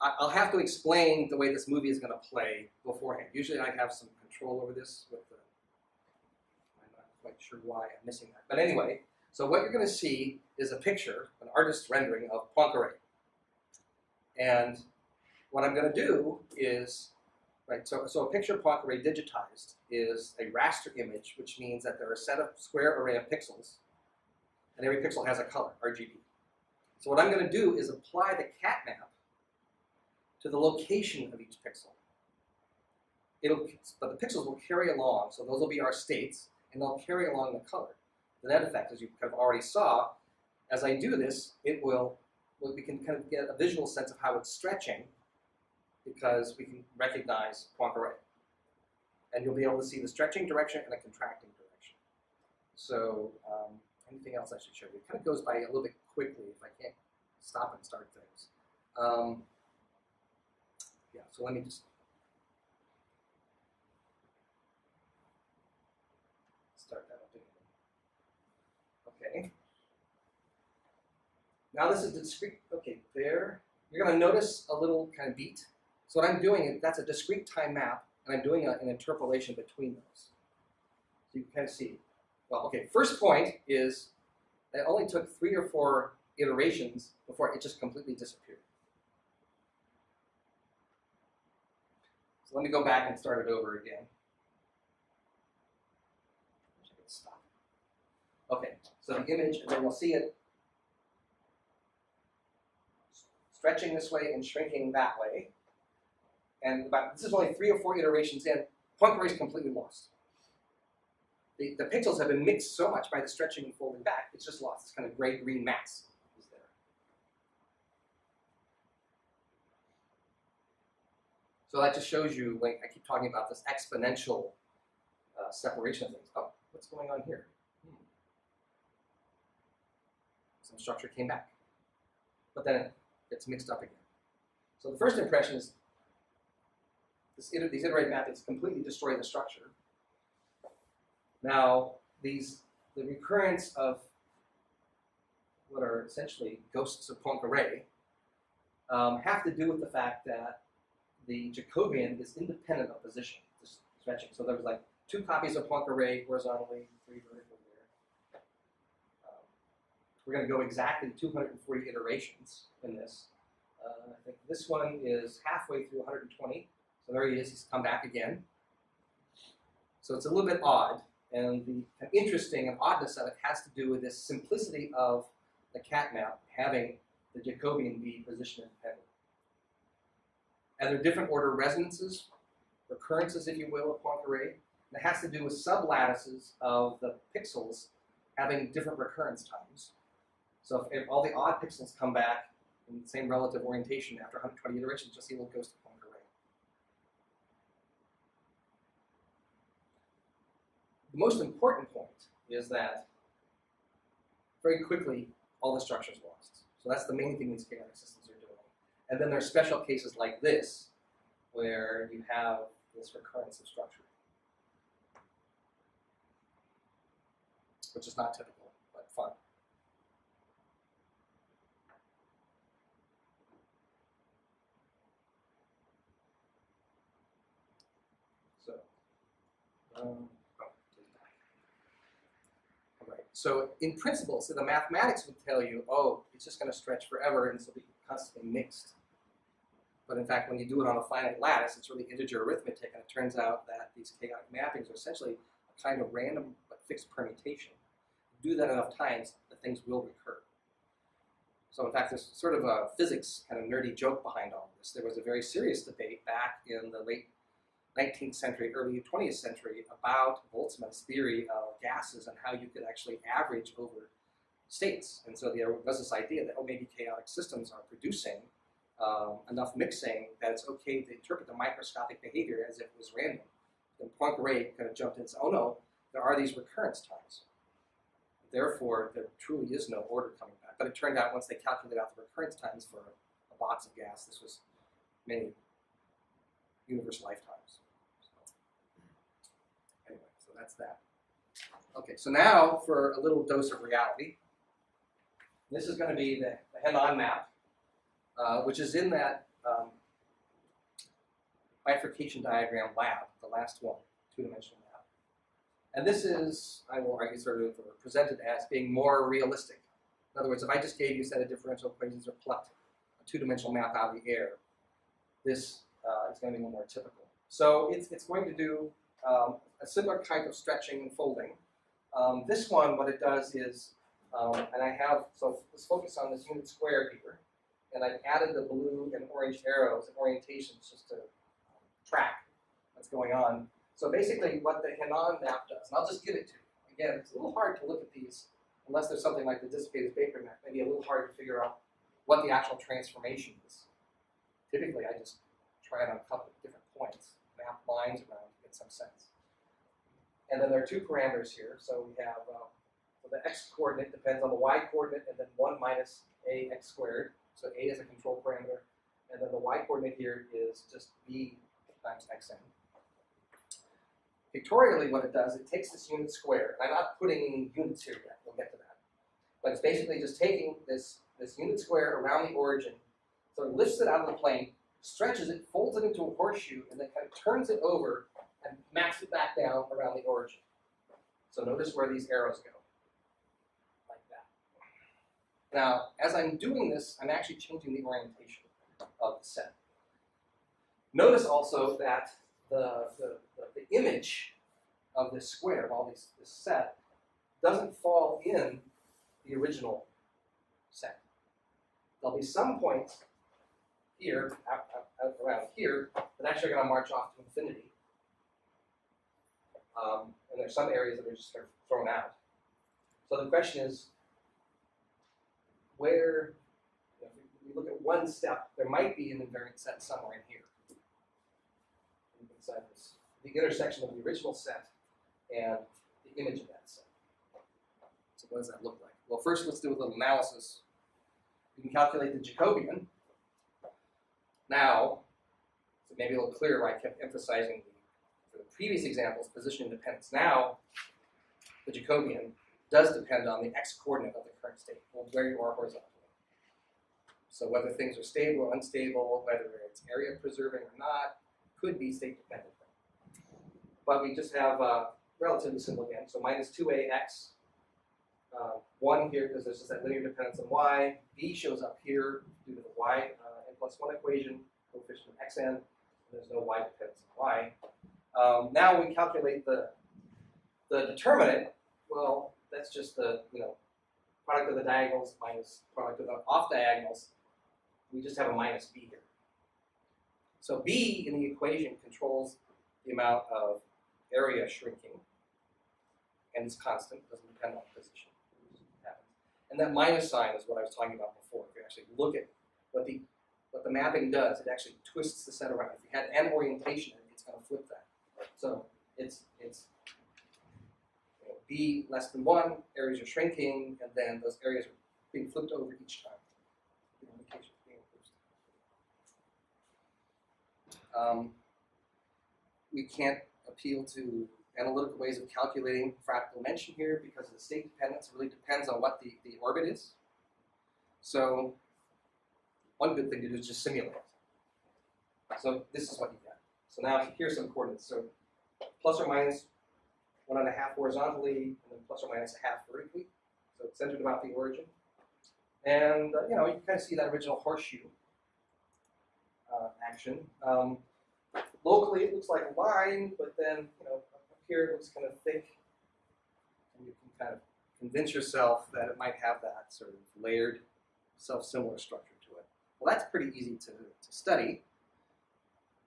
I'll have to explain the way this movie is going to play beforehand. Usually I have some control over this. I'm not quite sure why I'm missing that. But anyway, so what you're going to see is a picture, an artist's rendering of Poincaré. And what I'm going to do is, right, so a picture of Poincaré digitized is a raster image, which means that there are a set of square array of pixels, and every pixel has a color, RGB. So what I'm going to do is apply the cat map to the location of each pixel. But the pixels will carry along, so those will be our states, and they'll carry along the color. The net effect, as you kind of already saw, as I do this, we can kind of get a visual sense of how it's stretching, because we can recognize Poincaré. And you'll be able to see the stretching direction and the contracting direction. So anything else I should show you? It kind of goes by a little bit quickly if I can't stop and start things. Yeah, so let me just start that up again. Okay. Now this is the discrete, okay, there. You're going to notice a little kind of beat. So what I'm doing is that's a discrete time map, and I'm doing an interpolation between those. So you can kind of see. Well, okay, first point is that only took 3 or 4 iterations before it just completely disappeared. So let me go back and start it over again. Stop. Okay, so the image, and then we'll see it stretching this way and shrinking that way. And this is only 3 or 4 iterations in. Poincaré is completely lost. The pixels have been mixed so much by the stretching and folding back, it's just lost. This kind of gray green mass is there. So that just shows you, like I keep talking about this exponential separation of things. Oh, what's going on here? Some structure came back, but then it gets mixed up again. So the first impression is these iterative mappings completely destroy the structure. Now, the recurrence of what are essentially ghosts of Poincaré have to do with the fact that the Jacobian is independent of position, just stretching. So there was like two copies of Poincaré horizontally, three vertical there. We're going to go exactly 240 iterations in this. I think this one is halfway through 120. So there he is, he's come back again. So it's a little bit odd, and the interesting and oddness of it has to do with this simplicity of the cat map having the Jacobian be position independent. And there are different order resonances, recurrences, if you will, of Poincaré. That has to do with sublattices of the pixels having different recurrence times. So if all the odd pixels come back in the same relative orientation after 120 iterations, just see what goes to Poincaré. The most important point is that very quickly all the structure is lost. So that's the main thing these chaotic systems are doing. And then there are special cases like this where you have this recurrence of structure, which is not typical, but fun. So, all right. So, in principle, so the mathematics would tell you, oh, it's just going to stretch forever, and so be constantly mixed. But in fact, when you do it on a finite lattice, it's really integer arithmetic, and it turns out that these chaotic mappings are essentially a kind of random but fixed permutation. Do that enough times, the things will recur. So in fact, there's sort of a physics kind of nerdy joke behind all of this. There was a very serious debate back in the late 19th century, early 20th century about Boltzmann's theory of gases and how you could actually average over states. And so there was this idea that, oh, maybe chaotic systems are producing enough mixing that it's okay to interpret the microscopic behavior as if it was random. And Poincaré kind of jumped in and said, oh no, there are these recurrence times. Therefore, there truly is no order coming back. But it turned out once they calculated out the recurrence times for a box of gas, this was many universe lifetimes. So, anyway, so that's that. Okay, so now for a little dose of reality. This is going to be the Hénon map, which is in that bifurcation diagram lab, the last one, two-dimensional map. And this is, I will argue, sort of presented as being more realistic. In other words, if I just gave you a set of differential equations or plucked a two-dimensional map out of the air, this is going to be more typical. So it's going to do a similar type of stretching and folding. This one, what it does is, and I have, so let's focus on this unit square here, and I've added the blue and orange arrows and orientations just to track what's going on. So basically what the Hénon map does, and I'll just give it to you. Again, it's a little hard to look at these unless there's something like the dissipated Baker map, maybe a little hard to figure out what the actual transformation is. Typically, I just try it on a couple of different points, map lines around to get some sense. And then there are two parameters here. So we have so the x coordinate depends on the y coordinate, and then 1 minus ax squared. So a is a control parameter. And then the y coordinate here is just b times xn. Pictorially, what it does, it takes this unit square. And I'm not putting units here yet. We'll get to that. But it's basically just taking this unit square around the origin. So it lifts it out of the plane, stretches it, folds it into a horseshoe, and then kind of turns it over and maps it back down around the origin. So notice where these arrows go. Like that. Now, as I'm doing this, I'm actually changing the orientation of the set. Notice also that the image of this square, of all these, this set, doesn't fall in the original set. There'll be some points here, around here, that actually are going to march off to infinity. And there's some areas that are just sort of thrown out. So the question is, where, you know, if we look at one step, there might be an invariant set somewhere in here. Inside this, the intersection of the original set and the image of that set. So what does that look like? Well, first let's do a little analysis. We can calculate the Jacobian. now, so maybe a little clearer why I kept emphasizing the previous examples, position independence. Now, the Jacobian does depend on the x-coordinate of the current state, where you are horizontally. So whether things are stable or unstable, whether it's area preserving or not, could be state dependent. But we just have relatively simple again. So minus 2ax, 1 here because there's just that linear dependence on y. B shows up here due to the y n plus 1 equation, coefficient of xn. There's no y dependence on y. Now we calculate the determinant. Well, that's just the product of the diagonals minus product of the off diagonals. We just have a minus b here. So b in the equation controls the amount of area shrinking, and it's constant, doesn't depend on position. And that minus sign is what I was talking about before. If you actually look at what the mapping does, it actually twists the set around. If you had an orientation, it's going to flip that. So it's b less than 1, areas are shrinking, and then those areas are being flipped over each time. We can't appeal to analytical ways of calculating fractal dimension here because of the state dependence. It really depends on what the orbit is. So one good thing to do is just simulate it. So this is what you get. So now here's some coordinates. So plus or minus 1.5 horizontally, and then plus or minus a half vertically. So it's centered about the origin. And you can kind of see that original horseshoe action. Locally, it looks like a line, but then up here it looks kind of thick, and you can kind of convince yourself that it might have that sort of layered, self-similar structure to it. Well, that's pretty easy to study.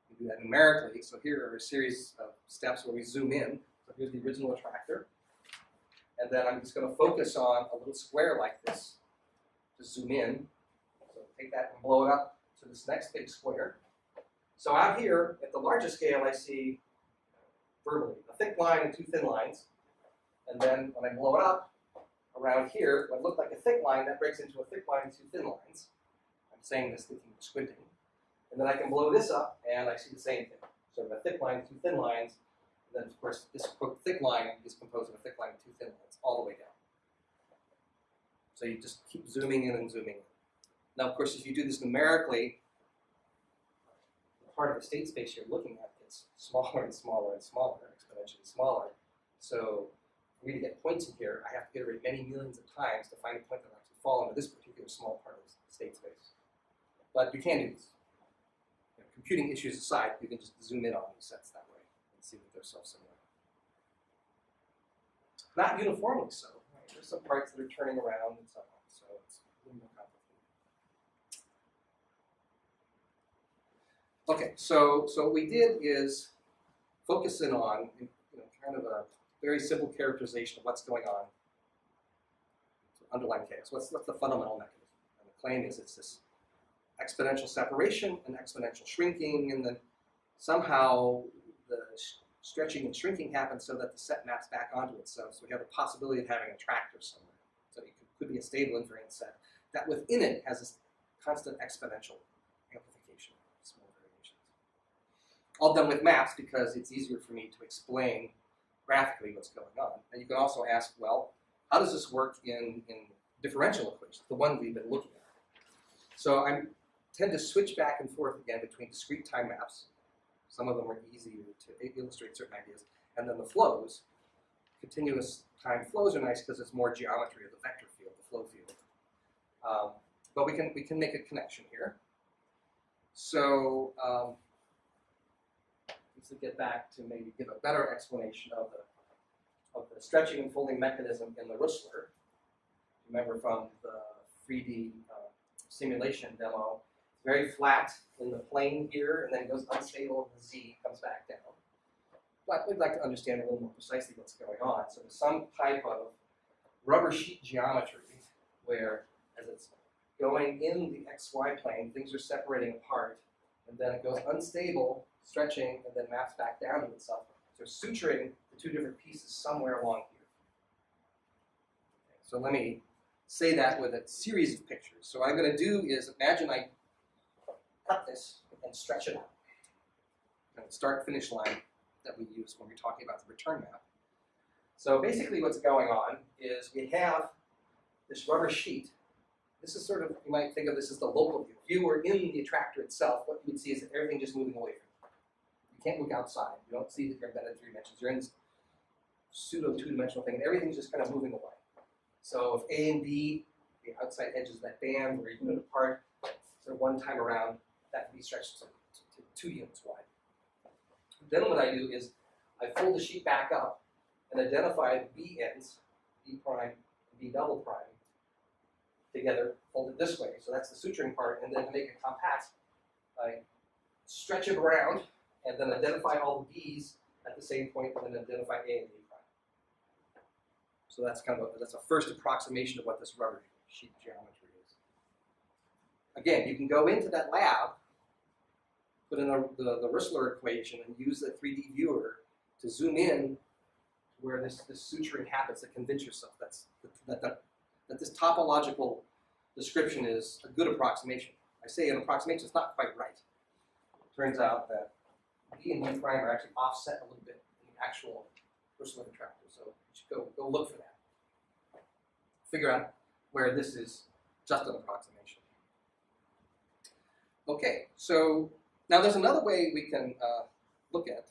You do that numerically. So here are a series of steps where we zoom in. So here's the original attractor, and then I'm just going to focus on a little square like this to zoom in. So take that and blow it up to this next big square. So out here, at the larger scale, I see, verbally, a thick line and 2 thin lines. And then when I blow it up, around here, what looked like a thick line, that breaks into a thick line and 2 thin lines. I'm saying this thinking of squinting. And then I can blow this up, and I see the same thing. So a thick line and 2 thin lines. And then, of course, this thick line is composed of a thick line and 2 thin lines all the way down. So you just keep zooming in and zooming in. Now, of course, if you do this numerically, part of the state space you're looking at gets smaller and smaller and smaller, exponentially smaller. So for me to get points in here, I have to iterate many millions of times to find a point that will actually fall into this particular small part of the state space. But you can do this. Computing issues aside, you can just zoom in on these sets that way and see that they're self-similar. Not uniformly so. Right? There's some parts that are turning around and so on. So it's a little more complicated. Okay, so what we did is focus in on kind of a very simple characterization of what's going on to underlying chaos. What's the fundamental mechanism? And the claim is it's this exponential separation and exponential shrinking, and then somehow the stretching and shrinking happens so that the set maps back onto itself. So we have the possibility of having a tractor somewhere. So it could be a stable invariant set that within it has this constant exponential amplification. All done with maps because it's easier for me to explain graphically what's going on. And you can also ask, well, how does this work in differential equations, the one we've been looking at? So I tend to switch back and forth again between discrete time maps. Some of them are easier to illustrate certain ideas. And then the flows. Continuous time flows are nice because it's more geometry of the vector field, the flow field. But we can make a connection here. So to get back to maybe give a better explanation of the stretching and folding mechanism in the Rössler. Remember from the 3D simulation demo, it's very flat in the plane here, and then goes unstable in the Z, comes back down. But we'd like to understand a little more precisely what's going on. So there's some type of rubber sheet geometry where, as it's going in the XY plane, things are separating apart, and then it goes unstable, stretching, and then maps back down to itself. So suturing the 2 different pieces somewhere along here. Okay, so let me say that with a series of pictures. So what I'm going to do is imagine I cut this and stretch it out. And it's dark finish line that we use when we're talking about the return map. So basically what's going on is we have this rubber sheet. This is sort of, you might think of this as the local view. If you were in the attractor itself, what you would see is everything just moving away from you. You can't look outside. You don't see that you're embedded in 3 dimensions. You're in this pseudo 2-dimensional thing, and everything's just kind of moving away. So if A and B, the outside edges of that band were even apart, so one time around, that can be stretched to 2 units wide. Then what I do is I fold the sheet back up and identify B ends, B prime and B double prime, together, fold it this way. So that's the suturing part. And then to make it compact, I stretch it around and then identify all the B's at the same point and then identify A and B prime. So that's kind of that's a first approximation of what this rubber sheet geometry is. Again, you can go into that lab, put in the Rössler equation, and use the 3D viewer to zoom in to where this suturing happens to convince yourself that this topological description is a good approximation. I say an approximation, it's not quite right. It turns out that B and B prime are actually offset a little bit in the actual Rössler attractor. So you should go look for that. Figure out where this is just an approximation. Okay, so now there's another way we can look at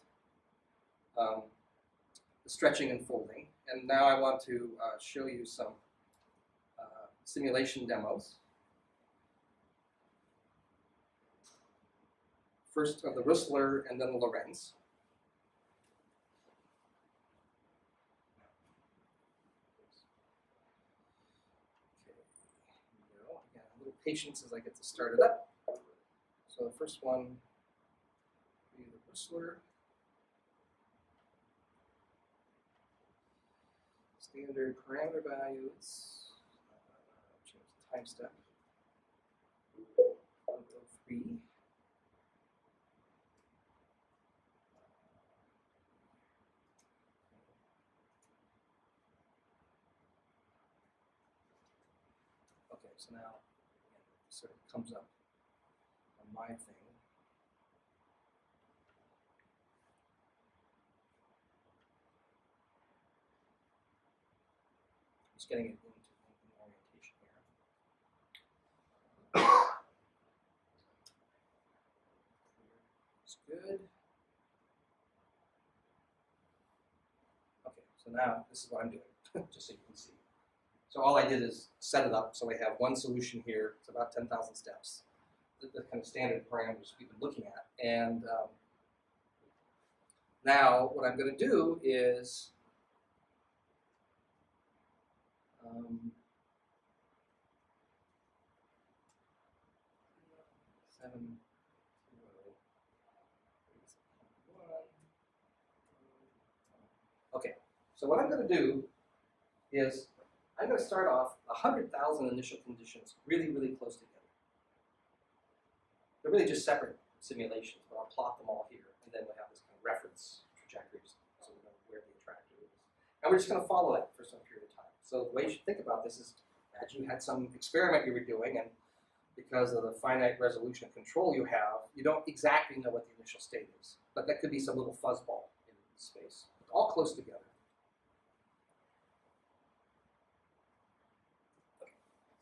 the stretching and folding. And now I want to show you some simulation demos. First of the Rössler and then the Lorenz. Okay. Again, a little patience as I get to start it up. So the first one will be the Rössler. Standard parameter values. Time step. 103. Okay, so now it sort of comes up on my thing. Just getting it. Good. Okay, so now this is what I'm doing, just so you can see. So all I did is set it up so we have one solution here. It's about 10,000 steps, the kind of standard parameters we've been looking at. And now what I'm going to do is So what I'm going to do is I'm going to start off 100,000 initial conditions really, really close together. They're really just separate simulations, but I'll plot them all here, and then we'll have this kind of reference trajectories so we know where the attractor is. And we're just going to follow that for some period of time. So the way you should think about this is, imagine you had some experiment you were doing, and because of the finite resolution control you have, you don't exactly know what the initial state is. But that could be some little fuzzball in space, all close together.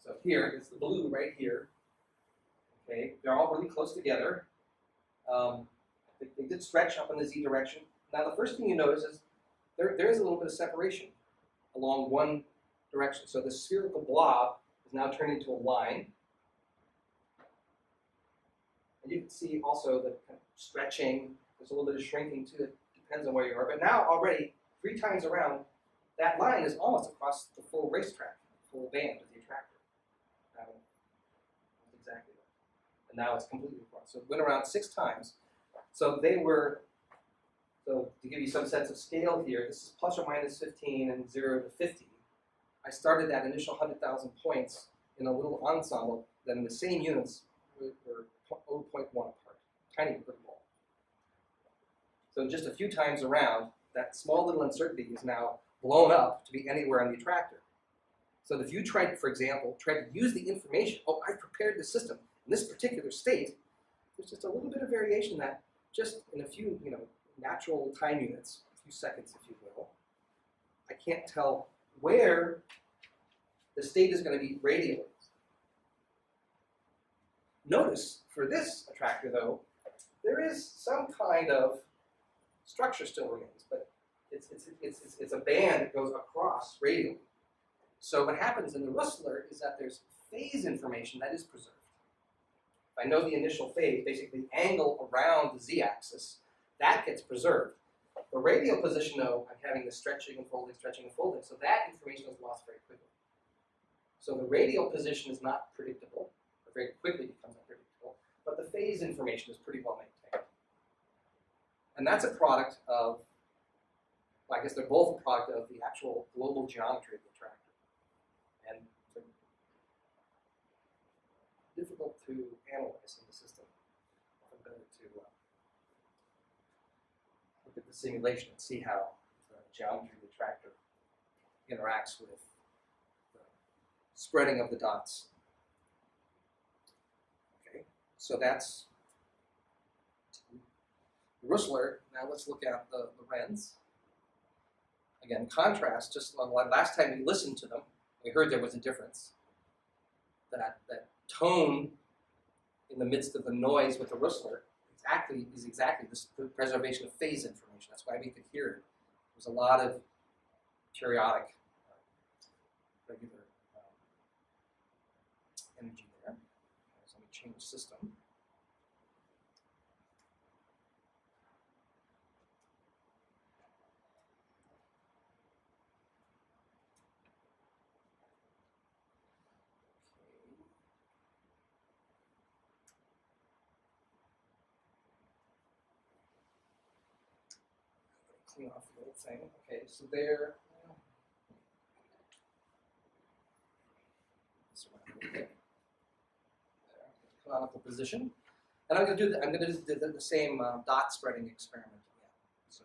So here is the blue right here. Okay, they're all really close together. They did stretch up in the z direction. Now the first thing you notice is there is a little bit of separation along one direction. So the spherical blob is now turned into a line. And you can see also the kind of stretching, there's a little bit of shrinking too, it depends on where you are. But now already 3 times around, that line is almost across the full racetrack, the full band of the attractor. Exactly. And now it's completely across. So it went around 6 times. So they were, so to give you some sense of scale here, this is plus or minus 15 and 0 to 50. I started that initial 100,000 points in a little ensemble, then in the same units were 0.1 apart, tiny little ball. So in just a few times around, that small little uncertainty is now blown up to be anywhere on the attractor. So if you tried, for example, to use the information, oh, I've prepared the system in this particular state, there's just a little bit of variation in that, just in a few, natural time units, a few seconds, if you will. I can't tell where the state is going to be radially. Notice for this attractor, though, there is some kind of structure still remains, but it's a band that goes across radially. So what happens in the Rössler is that there's phase information that is preserved. If I know the initial phase, basically the angle around the z-axis, that gets preserved. The radial position, though, I'm having this stretching and folding, so that information is lost very quickly. So the radial position is not predictable, or very quickly becomes unpredictable, but the phase information is pretty well maintained. And that's a product of, well, I guess they're both a product of the actual global geometry of the attractor. And they're difficult to analyze in the system. Often better to look at the simulation and see how the geometry of the attractor interacts with the spreading of the dots. Okay, so that's the Rössler. Now let's look at the Lorenz. Again, contrast, just like last time we listened to them, we heard there was a difference. That tone in the midst of the noise with the Rössler is exactly this preservation of phase information. That's why we could hear it. There's a lot of periodic, regular energy there. So let me change system. Clean off the old thing. Okay, so there. There. Canonical position, and I'm going to do. I'm going to do the same dot spreading experiment again. So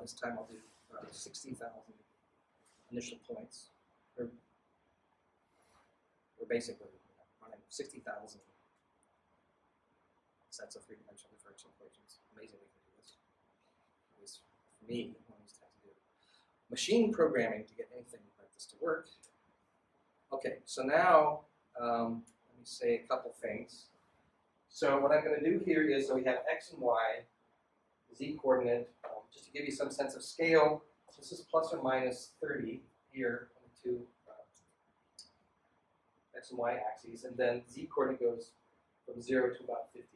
this time I'll do 60,000 initial points, or basically 60,000 sets of three-dimensional differential equations. Amazing we can do this. At least for me, I used to have to do machine programming to get anything like this to work. Okay, so now let me say a couple things. So what I'm going to do here is, so we have x and y, z-coordinate. Just to give you some sense of scale, this is plus or minus 30 here on the two x and y axes, and then z coordinate goes from 0 to about 50.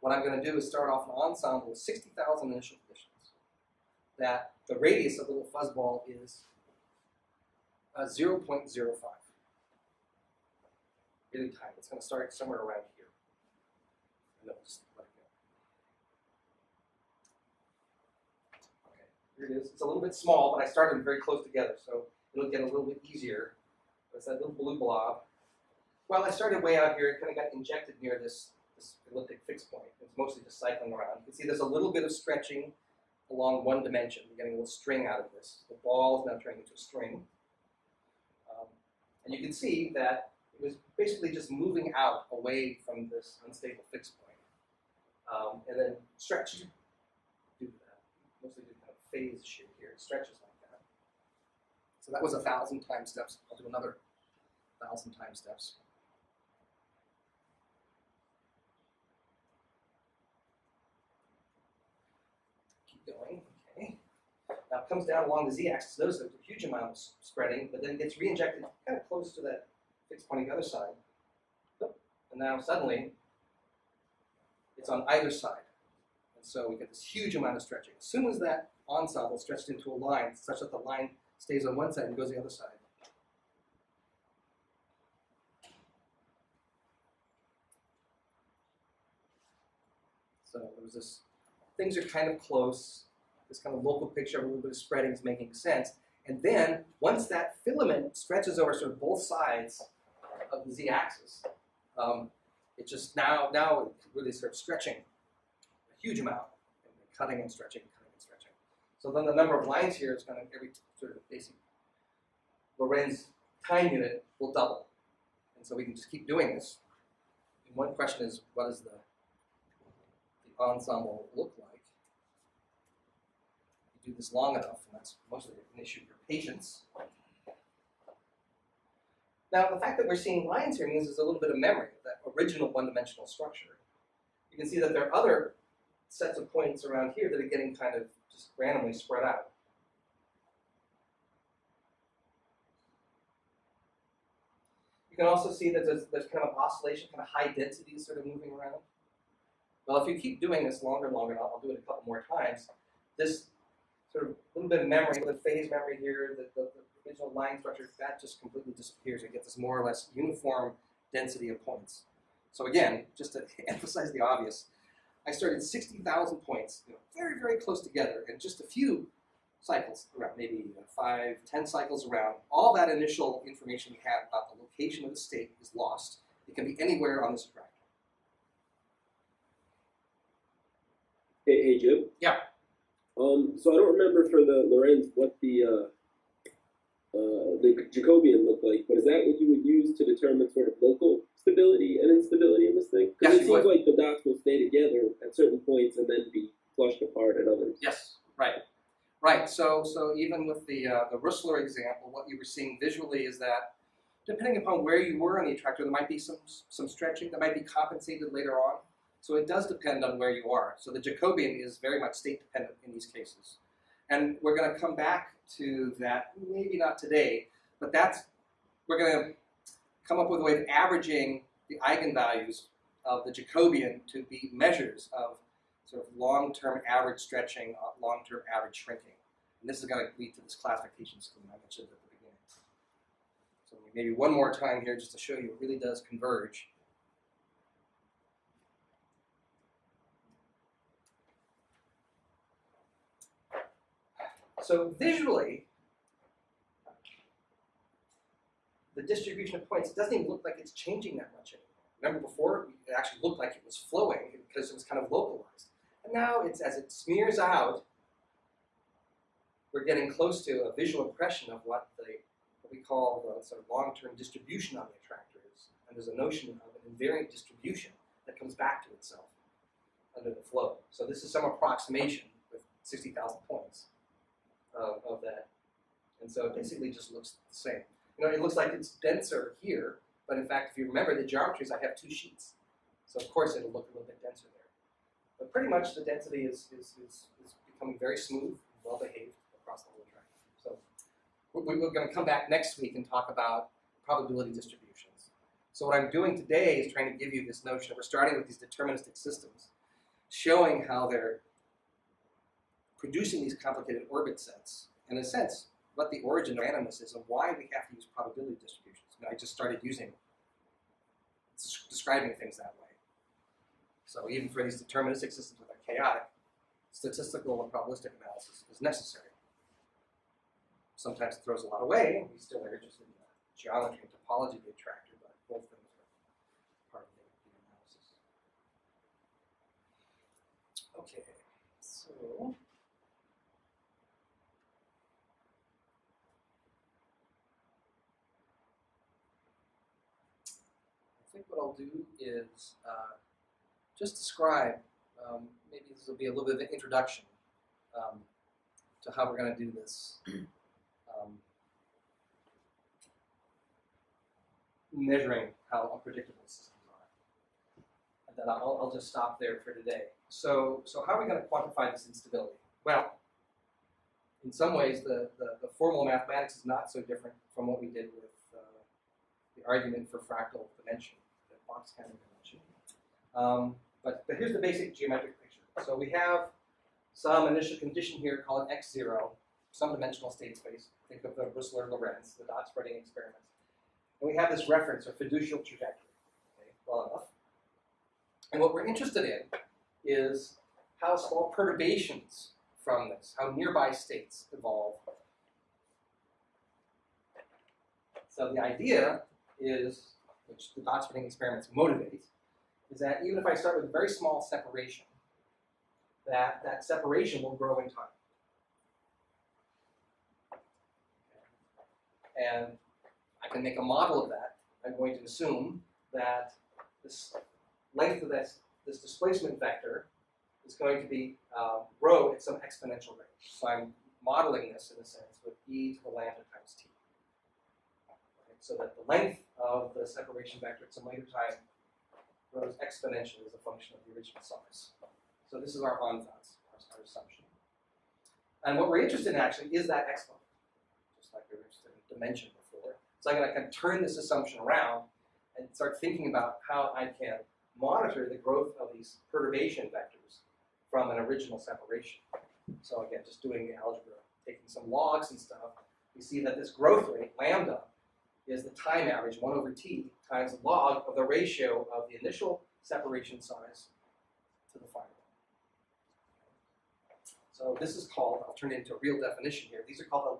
What I'm going to do is start off an ensemble of 60,000 initial conditions, that the radius of the little fuzzball is 0.05. Really tiny. It's going to start somewhere around here. And then we'll just let it go. Okay, here it is. It's a little bit small, but I started them very close together, so it'll get a little bit easier. It's that little blue blob. Well, I started way out here. It kind of got injected near this elliptic fixed point. It's mostly just cycling around. You can see there's a little bit of stretching along one dimension. We're getting a little string out of this. The ball is now turning into a string. And you can see that it was basically just moving out away from this unstable fixed point. And then stretched due to that. Mostly due to kind of phase shit here. It stretches like that. So that was 1,000 time steps. I'll do another 1,000 time steps. Keep going. Okay. Now it comes down along the z-axis. Notice there's a huge amount of spreading, but then it gets reinjected kind of close to that fixed point on the other side. And now suddenly it's on either side. And so we get this huge amount of stretching. As soon as that ensemble stretched into a line, such that the line stays on one side and goes the other side. So there was this, things are kind of close, this kind of local picture of a little bit of spreading is making sense. And then, once that filament stretches over sort of both sides of the z-axis, it just now it really starts stretching a huge amount, and cutting and stretching. So then the number of lines here is going to, every sort of basic Lorenz time unit will double. And so we can just keep doing this. And one question is, what does the ensemble look like? You do this long enough, and that's mostly an issue of your patience. Now, the fact that we're seeing lines here means there's a little bit of memory of that original one-dimensional structure. You can see that there are other sets of points around here that are getting kind of just randomly spread out. You can also see that there's kind of oscillation, kind of high densities sort of moving around. Well, if you keep doing this longer and longer, I'll do it a couple more times, this sort of little bit of memory, the phase memory here, the original line structure, that just completely disappears. You get this more or less uniform density of points. So again, just to emphasize the obvious, I started 60,000 points, you know, very, very close together, and just a few cycles around, maybe 5, 10 cycles around, all that initial information we have about the location of the state is lost. It can be anywhere on this track. Hey, Jim? Yeah. So I don't remember for the Lorenz what the Jacobian looked like, but is that what you would use to determine sort of local stability and instability in this thing? Because yes, it seems like the dots will stay together at certain points and then be flushed apart at others. Yes, right. Right, so even with the Rössler example, what you were seeing visually is that depending upon where you were on the attractor, there might be some stretching that might be compensated later on. So it does depend on where you are. So the Jacobian is very much state dependent in these cases. And we're gonna come back to that, maybe not today, but we're gonna come up with a way of averaging the eigenvalues of the Jacobian to be measures of sort of long-term average stretching, long-term average shrinking. And this is going to lead to this classification scheme I mentioned at the beginning. So maybe one more time here just to show you it really does converge. So visually, the distribution of points doesn't even look like it's changing that much anymore. Remember before, it actually looked like it was flowing because it was kind of localized. And now, as it smears out, we're getting close to a visual impression of what we call the sort of long-term distribution on the attractor is. And there's a notion of an invariant distribution that comes back to itself under the flow. So this is some approximation with 60,000 points of that. And so it basically just looks the same. You know, it looks like it's denser here, but in fact, if you remember the geometries, I have two sheets. So of course, it'll look a little bit denser there. But pretty much the density is becoming very smooth, well-behaved across the whole track. So we're going to come back next week and talk about probability distributions. So what I'm doing today is trying to give you this notion. We're starting with these deterministic systems, showing how they're producing these complicated orbit sets. In a sense, what the origin of randomness is and why we have to use probability distributions. And I just started describing things that way. So even for these deterministic systems that are chaotic, statistical and probabilistic analysis is necessary. Sometimes it throws a lot away, and we still are interested in the geometry and topology of the attractor, but both things are part of the analysis. Okay, so. I think what I'll do is just describe, maybe this will be a little bit of an introduction to how we're going to do this measuring how unpredictable systems are. And then I'll just stop there for today. So how are we going to quantify this instability? Well, in some ways, the formal mathematics is not so different from what we did with the argument for fractal dimension, the Box-Cannon dimension. But here's the basic geometric picture. So we have some initial condition here called x0, some dimensional state space. Think of the Rössler-Lorenz, the dot spreading experiments. And we have this reference or fiducial trajectory. Okay, well enough. And what we're interested in is how small perturbations from this, how nearby states evolve. So the idea is, which the dot spreading experiments motivate, is that even if I start with a very small separation, that separation will grow in time. and I can make a model of that. I'm going to assume that this length of this displacement vector is going to be rho at some exponential rate. So I'm modeling this, in a sense, with e to the lambda times t. Right? So that the length of the separation vector at some later time rho's exponential is a function of the original size. So this is our ansatz, our assumption. And what we're interested in, actually, is that exponent, just like we were interested in dimension before. So I'm going to kind of turn this assumption around and start thinking about how I can monitor the growth of these perturbation vectors from an original separation. So again, just doing the algebra, taking some logs and stuff, we see that this growth rate, lambda, is the time average, 1 over t, times the log of the ratio of the initial separation size to the final. So this is called, I'll turn it into a real definition here, these are called,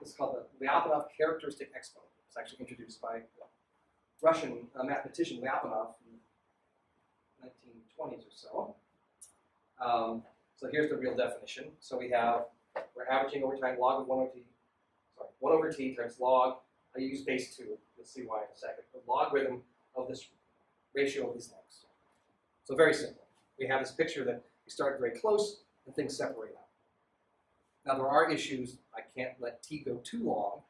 this is called the Lyapunov characteristic exponent. It's actually introduced by a Russian mathematician Lyapunov in the 1920s or so. So here's the real definition. So we have, we're averaging over time log of 1 over t times log, I use base 2, you'll see why in a second, the logarithm of this ratio of these logs. So very simple. We have this picture that we start very close, and things separate out. Now there are issues, I can't let t go too long,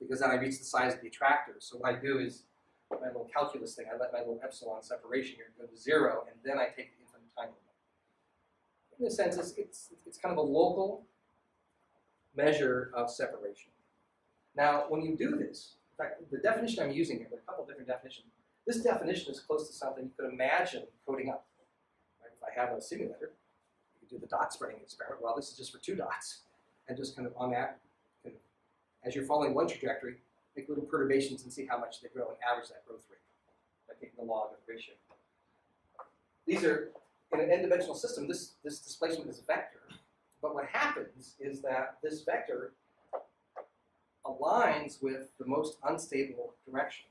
because then I reach the size of the attractor. So what I do is, my little calculus thing, I let my little epsilon separation here go to 0, and then I take the infinite time limit. In a sense, it's kind of a local measure of separation. Now, when you do this, in fact, the definition I'm using here, there are a couple of different definitions. This definition is close to something you could imagine coding up. Right? If I have a simulator, you do the dot spreading experiment. Well, this is just for 2 dots. And just kind of on that, you know, as you're following one trajectory, make little perturbations and see how much they grow and average that growth rate by taking the log of the ratio. These are, in an n-dimensional system, this displacement is a vector. But what happens is that this vector aligns with the most unstable direction.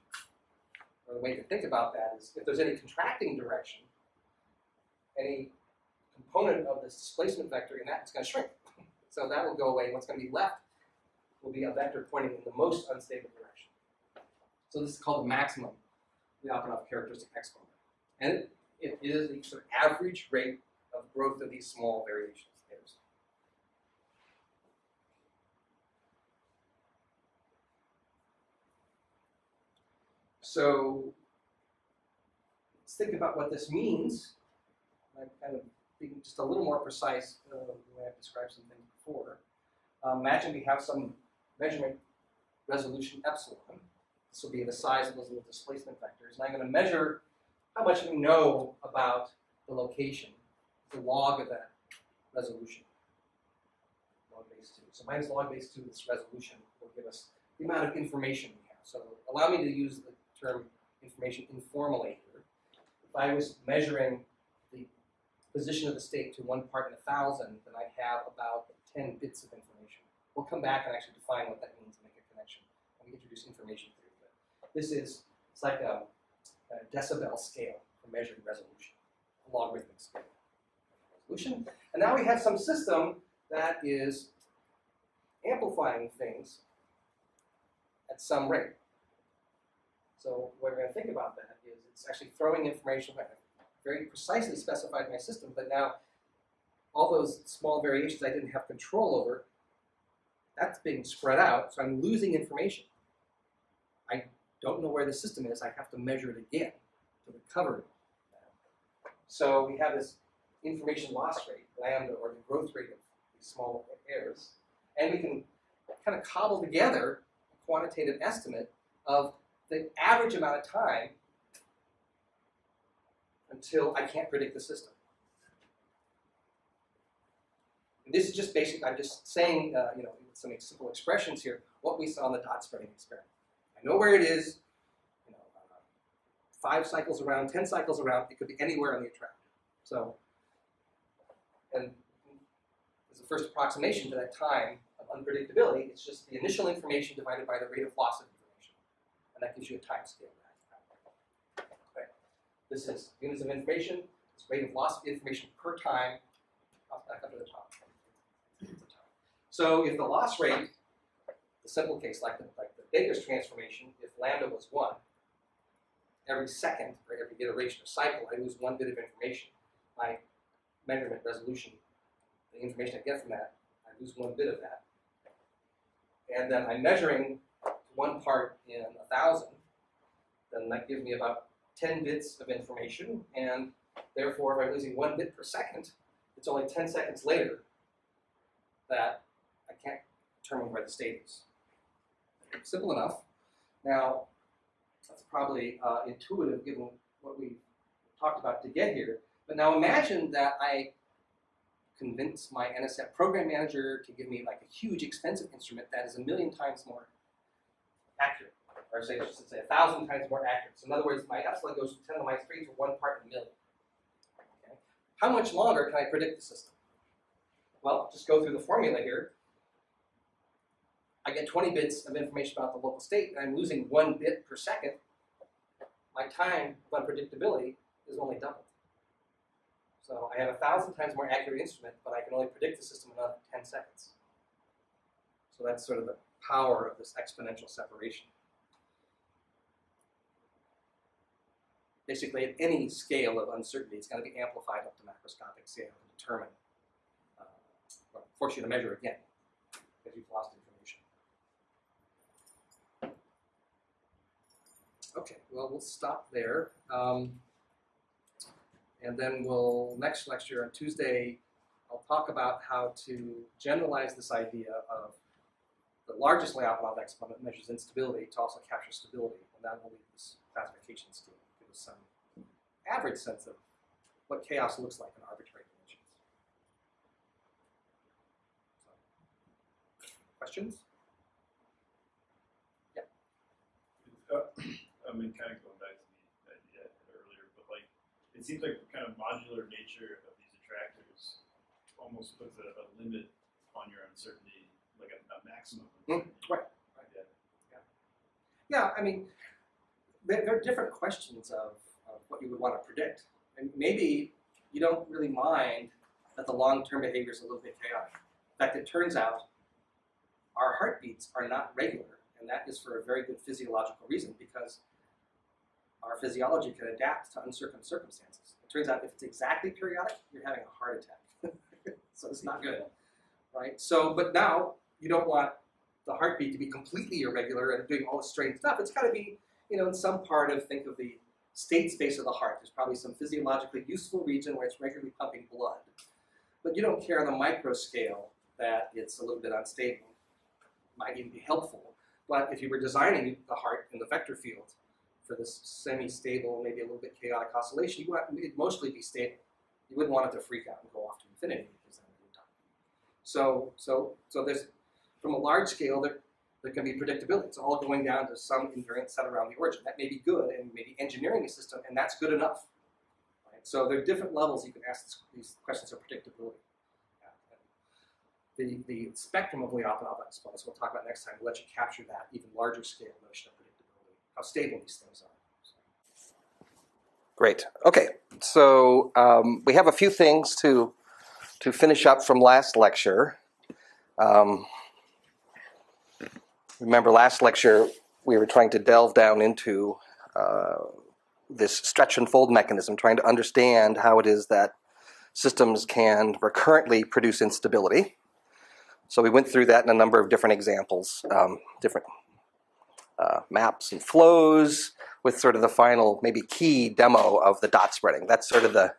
Or the way to think about that is if there's any contracting direction, any component of this displacement vector in that is going to shrink. So that will go away, and what's going to be left will be a vector pointing in the most unstable direction. So this is called the maximum Lyapunov characteristic exponent. And it is the sort of average rate of growth of these small variations. So let's think about what this means. I'm kind of being just a little more precise than the way I've described some things before. Imagine we have some measurement resolution epsilon. This will be the size of those little displacement vectors. And I'm going to measure how much we know about the location, the log of that resolution, log base 2. So minus log base 2 of this resolution will give us the amount of information we have. So allow me to use the term information informally here. If I was measuring the position of the state to 1 part in 1,000, then I'd have about 10 bits of information. We'll come back and actually define what that means and make a connection. Let me introduce information theory. But this is, it's like a decibel scale for measuring resolution, a logarithmic scale resolution. And now we have some system that is amplifying things at some rate. So what we're going to think about that is it's actually throwing information away. I very precisely specified my system, but now all those small variations I didn't have control over, that's being spread out, so I'm losing information. I don't know where the system is. I have to measure it again to recover it. So we have this information loss rate, lambda, or the growth rate of these small errors, and we can kind of cobble together a quantitative estimate of the average amount of time until I can't predict the system. And this is just basic, I'm just saying, you know, some simple expressions here, what we saw in the dot spreading experiment. I know where it is, you know, 5 cycles around, 10 cycles around, it could be anywhere on the attractor. So, and as a first approximation to that time of unpredictability, it's just the initial information divided by the rate of loss of. And that gives you a time scale. Right. This is units of information, this rate of loss of information per time, back up to the top. So if the loss rate, the simple case, like the Baker's transformation, if lambda was 1, every second or every iteration or cycle, I lose one bit of information. My measurement resolution, the information I get from that, I lose one bit of that. And then I'm measuring one part in 1,000, then that gives me about 10 bits of information, and therefore, if I'm losing 1 bit per second, it's only 10 seconds later that I can't determine where the state is. Simple enough. Now, that's probably intuitive given what we talked about to get here, but now imagine that I convince my NSF program manager to give me like a huge expensive instrument that is a million times more accurate, or say, I should say 1,000 times more accurate. So in other words, my epsilon goes from 10 to the minus 3 to 1 part in a million. Okay. How much longer can I predict the system? Well, just go through the formula here. I get 20 bits of information about the local state, and I'm losing 1 bit per second. My time of unpredictability is only doubled. So I have 1,000 times more accurate instrument, but I can only predict the system in another 10 seconds. So that's sort of the power of this exponential separation. Basically, at any scale of uncertainty, it's going to be amplified up to macroscopic scale to determine, well, force you to measure again because you've lost information. Okay, well, we'll stop there. And then we'll, next lecture on Tuesday, I'll talk about how to generalize this idea of the largest Lyapunov exponent measures instability to also capture stability, and that will lead this classification scheme. Give us some average sense of what chaos looks like in arbitrary dimensions. So, questions? Yeah. I mean, kind of going back to the idea earlier, but like, it seems like the kind of modular nature of these attractors almost puts a limit on your uncertainty, like a maximum. Mm-hmm. Right. Right. Yeah. Yeah. Yeah. I mean, there are different questions of what you would want to predict, and maybe you don't really mind that the long-term behavior is a little bit chaotic. In fact, it turns out our heartbeats are not regular, and that is for a very good physiological reason, because our physiology can adapt to uncertain circumstances. It turns out if it's exactly periodic, you're having a heart attack, so it's not good, right? So, but now you don't want the heartbeat to be completely irregular and doing all this strange stuff. It's got to be, you know, in some part of, think of the state space of the heart, there's probably some physiologically useful region where it's regularly pumping blood. But you don't care on the micro scale that it's a little bit unstable. It might even be helpful. But if you were designing the heart in the vector field for this semi-stable, maybe a little bit chaotic oscillation, you want it mostly be stable. You wouldn't want it to freak out and go off to infinity, because then you're done. So there's, from a large scale, there can be predictability. It's all going down to some invariant set around the origin. That may be good, and maybe engineering a system, and that's good enough. Right? So there are different levels you can ask these questions of predictability. Yeah. The spectrum of Lyapunov exponents we'll talk about next time will let you capture that even larger scale notion of predictability, how stable these things are. So. Great. Okay. So we have a few things to finish up from last lecture. Remember, last lecture, we were trying to delve down into this stretch and fold mechanism, trying to understand how it is that systems can recurrently produce instability. So we went through that in a number of different examples, different maps and flows, with sort of the final, maybe key demo of the dot spreading. That's sort of the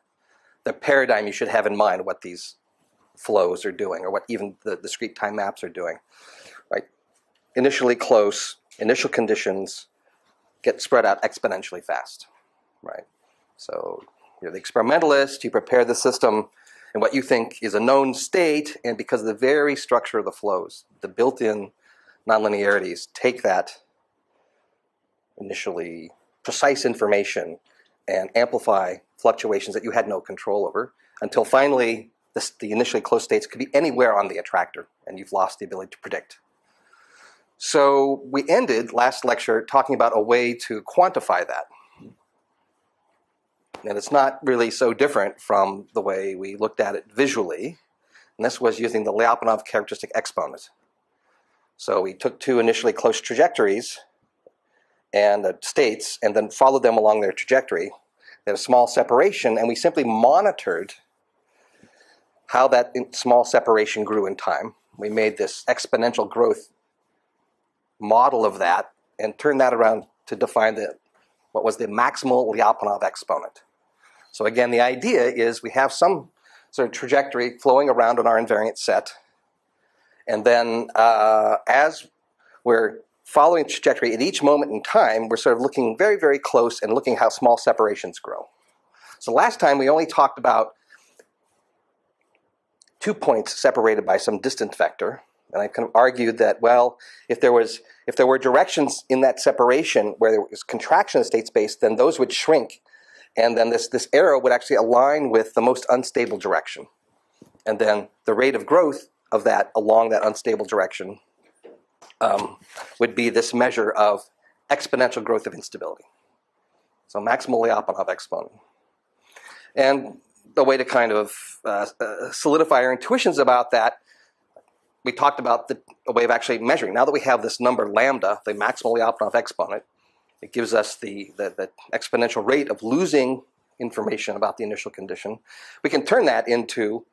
paradigm you should have in mind, what these flows are doing, or what even the discrete time maps are doing, right? Initially close, initial conditions get spread out exponentially fast, right? So you're the experimentalist, you prepare the system in what you think is a known state, and because of the very structure of the flows, the built-in nonlinearities take that initially precise information and amplify fluctuations that you had no control over, until finally the initially closed states could be anywhere on the attractor, and you've lost the ability to predict. So we ended last lecture talking about a way to quantify that. And it's not really so different from the way we looked at it visually. And this was using the Lyapunov characteristic exponent. So we took two initially close trajectories and states, and then followed them along their trajectory. They had a small separation, and we simply monitored how that small separation grew in time. We made this exponential growth model of that and turned that around to define what was the maximal Lyapunov exponent. So again, the idea is we have some sort of trajectory flowing around in our invariant set. And then as we're following trajectory at each moment in time, we're sort of looking very, very close and looking how small separations grow. So last time we only talked about 2 points separated by some distant vector. And I kind of argued that, well, if there were directions in that separation where there was contraction of state space, then those would shrink. And then this arrow would actually align with the most unstable direction. And then the rate of growth of that along that unstable direction would be this measure of exponential growth of instability. So maximal Lyapunov exponent. And the way to kind of solidify our intuitions about that, we talked about a way of actually measuring. Now that we have this number lambda, the maximal Lyapunov exponent, it gives us the exponential rate of losing information about the initial condition. We can turn that into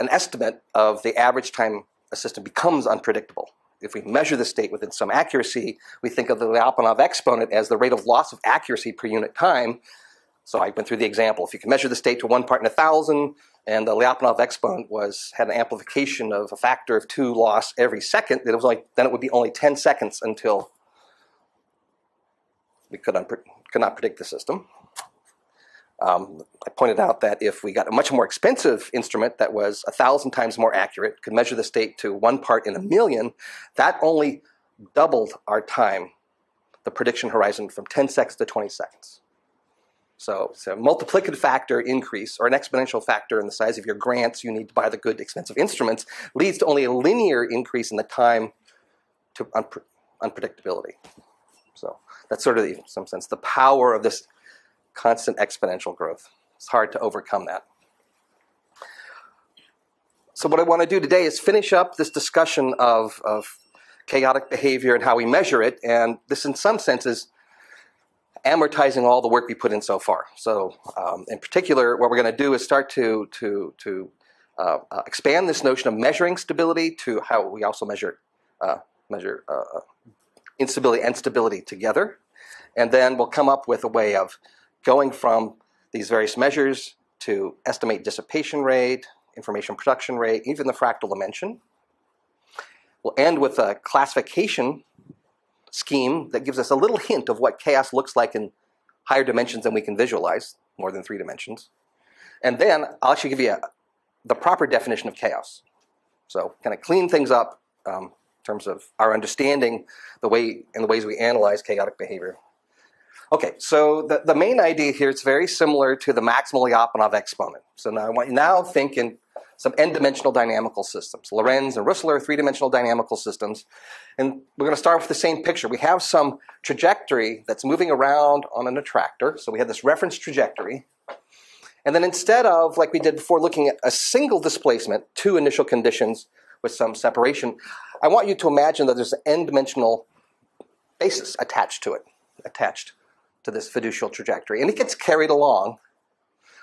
an estimate of the average time a system becomes unpredictable. If we measure the state within some accuracy, we think of the Lyapunov exponent as the rate of loss of accuracy per unit time. So I went through the example. If you can measure the state to 1 part in 1,000, and the Lyapunov exponent had an amplification of a factor of 2 loss every second, then it would be only 10 seconds until we could not predict the system. I pointed out that if we got a much more expensive instrument that was 1,000 times more accurate, could measure the state to 1 part in 1,000,000, that only doubled our time, the prediction horizon, from 10 seconds to 20 seconds. So it's a multiplicative factor increase, or an exponential factor in the size of your grants you need to buy the good expensive instruments, leads to only a linear increase in the time to unpredictability. So that's sort of, in some sense, the power of this constant exponential growth. It's hard to overcome that. So what I want to do today is finish up this discussion of chaotic behavior and how we measure it. And this, in some sense, is amortizing all the work we put in so far. So in particular, what we're going to do is start to expand this notion of measuring stability to how we also measure instability and stability together. And then we'll come up with a way of going from these various measures to estimate dissipation rate, information production rate, even the fractal dimension. We'll end with a classification scheme that gives us a little hint of what chaos looks like in higher dimensions than we can visualize, more than 3 dimensions. And then I'll actually give you the proper definition of chaos. So kind of clean things up in terms of our understanding, the ways we analyze chaotic behavior. Okay, so the main idea here is very similar to the maximal Lyapunov exponent. So now I want you now think in some n-dimensional dynamical systems. Lorenz and Rössler are 3-dimensional dynamical systems. And we're going to start with the same picture. We have some trajectory that's moving around on an attractor. So we have this reference trajectory. And then instead of, like we did before, looking at a single displacement, 2 initial conditions with some separation, I want you to imagine that there's an n-dimensional basis attached to this fiducial trajectory. And it gets carried along.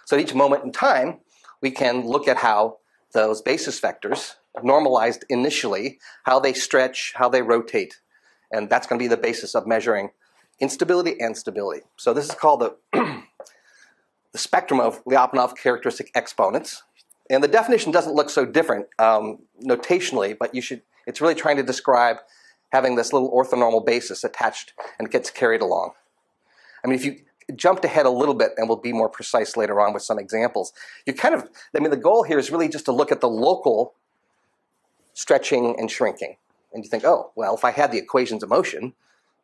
So at each moment in time, we can look at how those basis vectors, normalized initially, how they stretch, how they rotate. And that's going to be the basis of measuring instability and stability. So this is called the spectrum of Lyapunov characteristic exponents. And the definition doesn't look so different notationally, but it's really trying to describe having this little orthonormal basis attached and it gets carried along. I mean, if you jumped ahead a little bit, and we'll be more precise later on with some examples. The goal here is really just to look at the local stretching and shrinking. And you think, oh, well, if I had the equations of motion,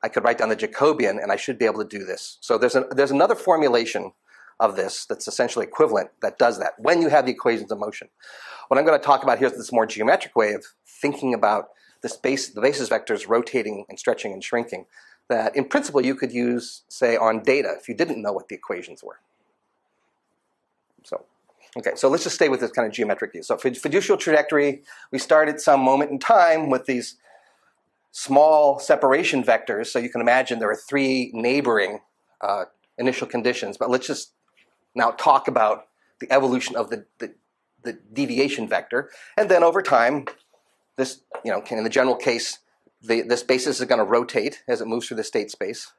I could write down the Jacobian, and I should be able to do this. So there's another formulation of this that's essentially equivalent that does that, when you have the equations of motion. What I'm going to talk about here is this more geometric way of thinking about the basis vectors rotating and stretching and shrinking, that in principle you could use, say, on data if you didn't know what the equations were. So Okay, so let's just stay with this kind of geometric view. So fiducial trajectory, we start at some moment in time with these small separation vectors. So you can imagine there are three neighboring initial conditions, but let's just now talk about the evolution of the deviation vector. And then over time, this, you know, in the general case, this basis is going to rotate as it moves through the state space.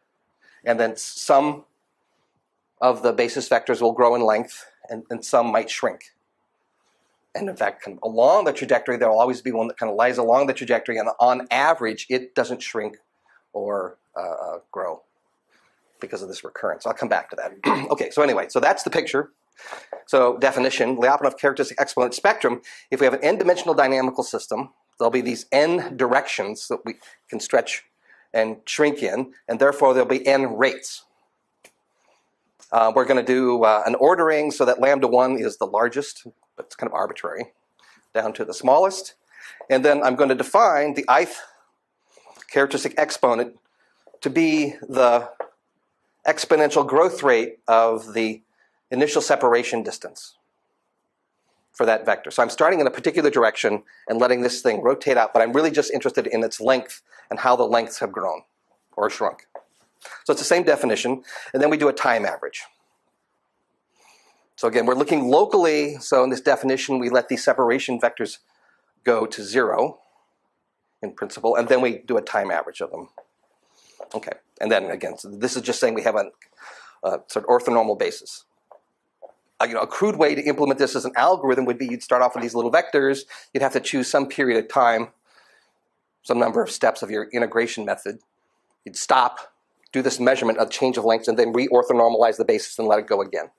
And then some of the basis vectors will grow in length, and some might shrink. And in fact, kind of along the trajectory, there will always be one that kind of lies along the trajectory, and on average, it doesn't shrink or grow because of this recurrence. I'll come back to that. Okay, so anyway, so that's the picture. So definition, Lyapunov characteristic exponent spectrum, if we have an n-dimensional dynamical system, there'll be these n directions that we can stretch and shrink in, and therefore there'll be n rates. We're going to do an ordering so that lambda 1 is the largest, but it's kind of arbitrary, down to the smallest. And then I'm going to define the ith characteristic exponent to be the exponential growth rate of the initial separation distance for that vector. So I'm starting in a particular direction and letting this thing rotate out, but I'm really just interested in its length and how the lengths have grown or shrunk. So it's the same definition, and then we do a time average. So again, we're looking locally, so in this definition we let these separation vectors go to 0 in principle, and then we do a time average of them. Okay, and then again, so this is just saying we have a sort of orthonormal basis. You know, a crude way to implement this as an algorithm would be you'd start off with these little vectors, you'd have to choose some period of time, some number of steps of your integration method, you'd stop, do this measurement of change of lengths, and then re-orthonormalize the basis and let it go again.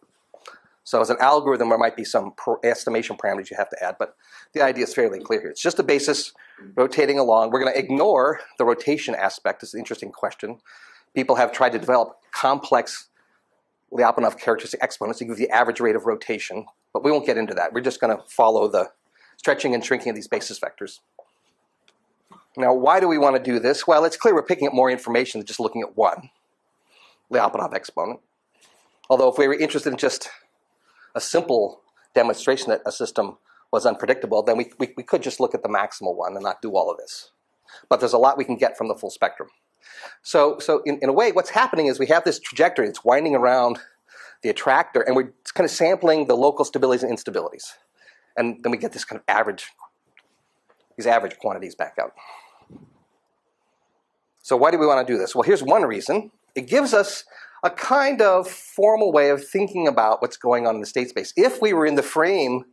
So as an algorithm, there might be some estimation parameters you have to add, but the idea is fairly clear here. It's just a basis rotating along. We're going to ignore the rotation aspect. It's an interesting question. People have tried to develop complex Lyapunov characteristic exponents to give the average rate of rotation, but we won't get into that. We're just going to follow the stretching and shrinking of these basis vectors. Now, why do we want to do this? Well, it's clear we're picking up more information than just looking at one Lyapunov exponent. Although if we were interested in just a simple demonstration that a system was unpredictable, then we could just look at the maximal one and not do all of this. But there's a lot we can get from the full spectrum. So in a way, what's happening is we have this trajectory. It's winding around the attractor, and we're kind of sampling the local stabilities and instabilities. And then we get this kind of average, these average quantities back out. So why do we want to do this? Well, here's one reason. It gives us a kind of formal way of thinking about what's going on in the state space. If we were in the frame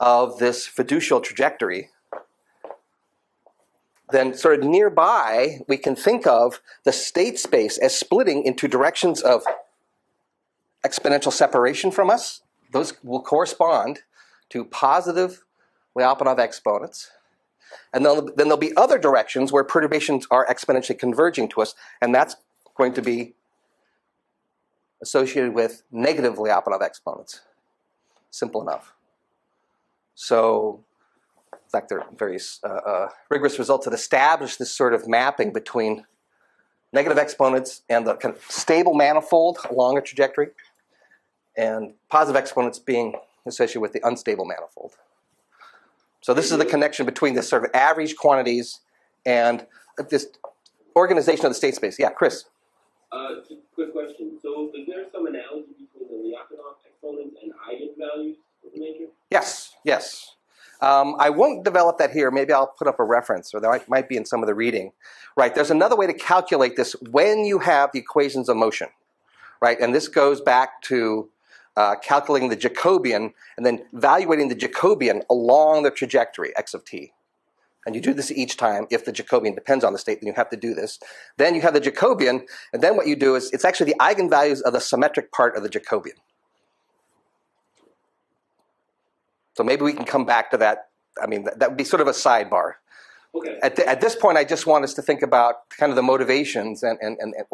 of this fiducial trajectory, then sort of nearby, we can think of the state space as splitting into directions of exponential separation from us. Those will correspond to positive Lyapunov exponents. And then there'll be other directions where perturbations are exponentially converging to us, and that's going to be associated with negative Lyapunov exponents. Simple enough. So, in fact, there are various rigorous results that establish this sort of mapping between negative exponents and the kind of stable manifold along a trajectory, and positive exponents being associated with the unstable manifold. So this is the connection between this sort of average quantities and this organization of the state space. Yeah, Chris? Just a quick question. So is there some analogy between the Lyapunov exponents and eigenvalues of the matrix? Yes, yes. I won't develop that here. Maybe I'll put up a reference, or that might be in some of the reading. Right, there's another way to calculate this when you have the equations of motion. Right, and this goes back to calculating the Jacobian and then evaluating the Jacobian along the trajectory x of t. And you do this each time. If the Jacobian depends on the state, then you have to do this. Then you have the Jacobian, and then what you do is it's actually the eigenvalues of the symmetric part of the Jacobian. So maybe we can come back to that. I mean, that would be sort of a sidebar. Okay. At this point, I just want us to think about kind of the motivations and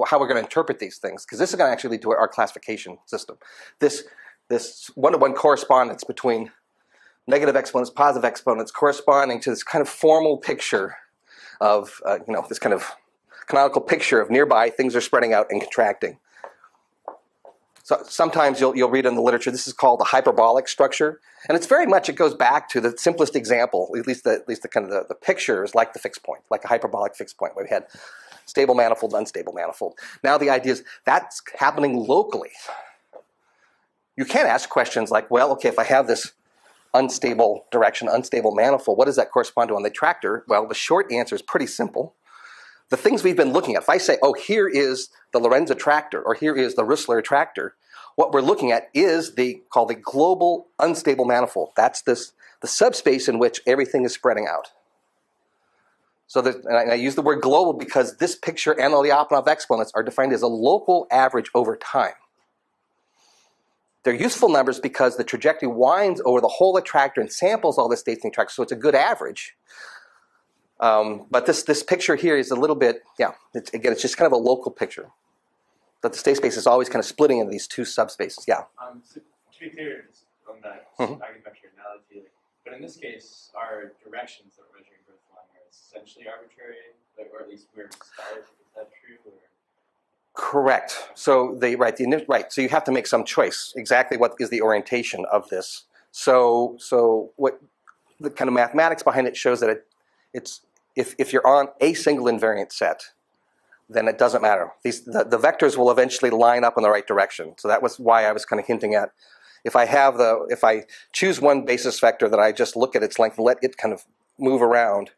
how we're going to interpret these things, because this is going to actually lead to our classification system. This one-to-one correspondence between negative exponents, positive exponents, corresponding to this kind of formal picture of, you know, this kind of canonical picture of nearby things are spreading out and contracting. So sometimes you'll read in the literature, this is called the hyperbolic structure. And it's very much, it goes back to the simplest example, at least the kind of the picture is like the fixed point, like a hyperbolic fixed point where we had stable manifold, unstable manifold. Now the idea is that's happening locally. You can ask questions like, well, okay, if I have this unstable direction, unstable manifold, what does that correspond to on the tractor? Well, the short answer is pretty simple. The things we've been looking at, if I say, oh, here is the Lorenz attractor, or here is the Rössler attractor, what we're looking at is called the global unstable manifold. That's the subspace in which everything is spreading out. So that, and I use the word global because this picture and the Lyapunov exponents are defined as a local average over time. They're useful numbers because the trajectory winds over the whole attractor and samples all the states in the attractor, so it's a good average. But this picture here is a little bit, yeah, it's just kind of a local picture. But the state space is always kind of splitting into these two subspaces, yeah. So two theories on that acupuncture analogy, but in this case, our directions that we're measuring growth along are essentially arbitrary, or at least we're started. Is that true? Or? Correct. So so you have to make some choice. Exactly, what is the orientation of this? So what the kind of mathematics behind it shows that if you're on a single invariant set, then it doesn't matter. The vectors will eventually line up in the right direction. So that was why I was kind of hinting at, if I choose one basis vector that I just look at its length and let it kind of move around,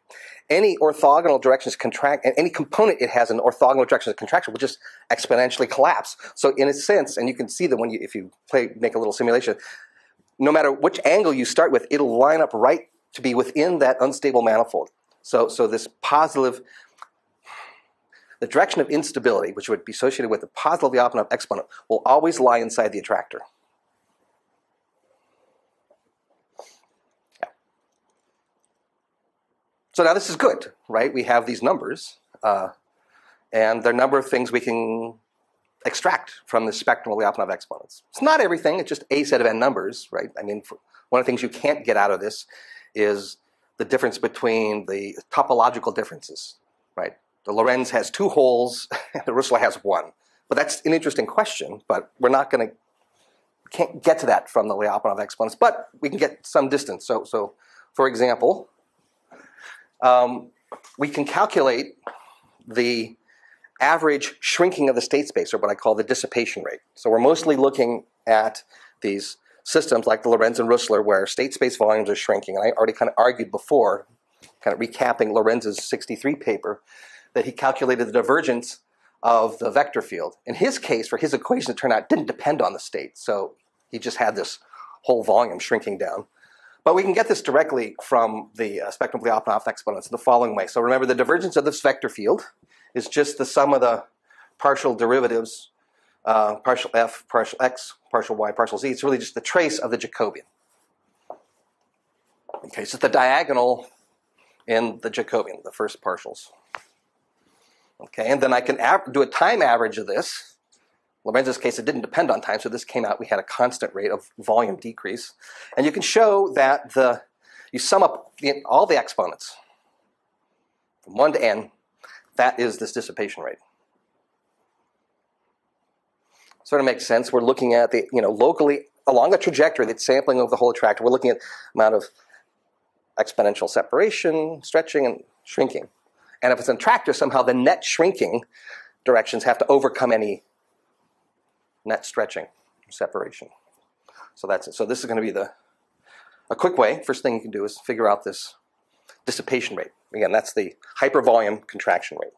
any orthogonal directions contract, and any component it has an orthogonal direction of contraction will just exponentially collapse. So in a sense, and you can see that when if you make a little simulation, no matter which angle you start with, it'll line up right to be within that unstable manifold. So this positive, the direction of instability, which would be associated with the positive Lyapunov exponent, will always lie inside the attractor. Yeah. So now this is good, right? We have these numbers, and there are a number of things we can extract from the spectrum of Lyapunov exponents. It's not everything, it's just a set of n numbers, right? I mean, one of the things you can't get out of this is the difference between the topological differences, right? The Lorenz has two holes, and the Rössler has one. But that's an interesting question, but we're not going to, can't get to that from the Lyapunov exponents, but we can get some distance. So for example, we can calculate the average shrinking of the state space, or what I call the dissipation rate. So we're mostly looking at these systems like the Lorenz and Rössler where state space volumes are shrinking. And I already kind of argued before, kind of recapping Lorenz's 63 paper, that he calculated the divergence of the vector field. In his case, for his equation, it turned out it didn't depend on the state. So he just had this whole volume shrinking down. But we can get this directly from the spectrum of Lyapunov exponents in the following way. So remember, the divergence of this vector field is just the sum of the partial derivatives, partial f, partial x, partial y, partial z. It's really just the trace of the Jacobian. Okay, so it's the diagonal in the Jacobian, the first partials. Okay, and then I can do a time average of this. Lorenz's case, it didn't depend on time, so this came out, we had a constant rate of volume decrease. And you can show that you sum up all the exponents, from 1 to n, that is this dissipation rate. Sort of makes sense. We're looking at the, locally, along the trajectory that's sampling over the whole attractor, we're looking at amount of exponential separation, stretching, and shrinking. And if it's an attractor, somehow the net shrinking directions have to overcome any net stretching separation. So that's it. So this is going to be a quick way. First thing you can do is figure out this dissipation rate. Again, that's the hypervolume contraction rate,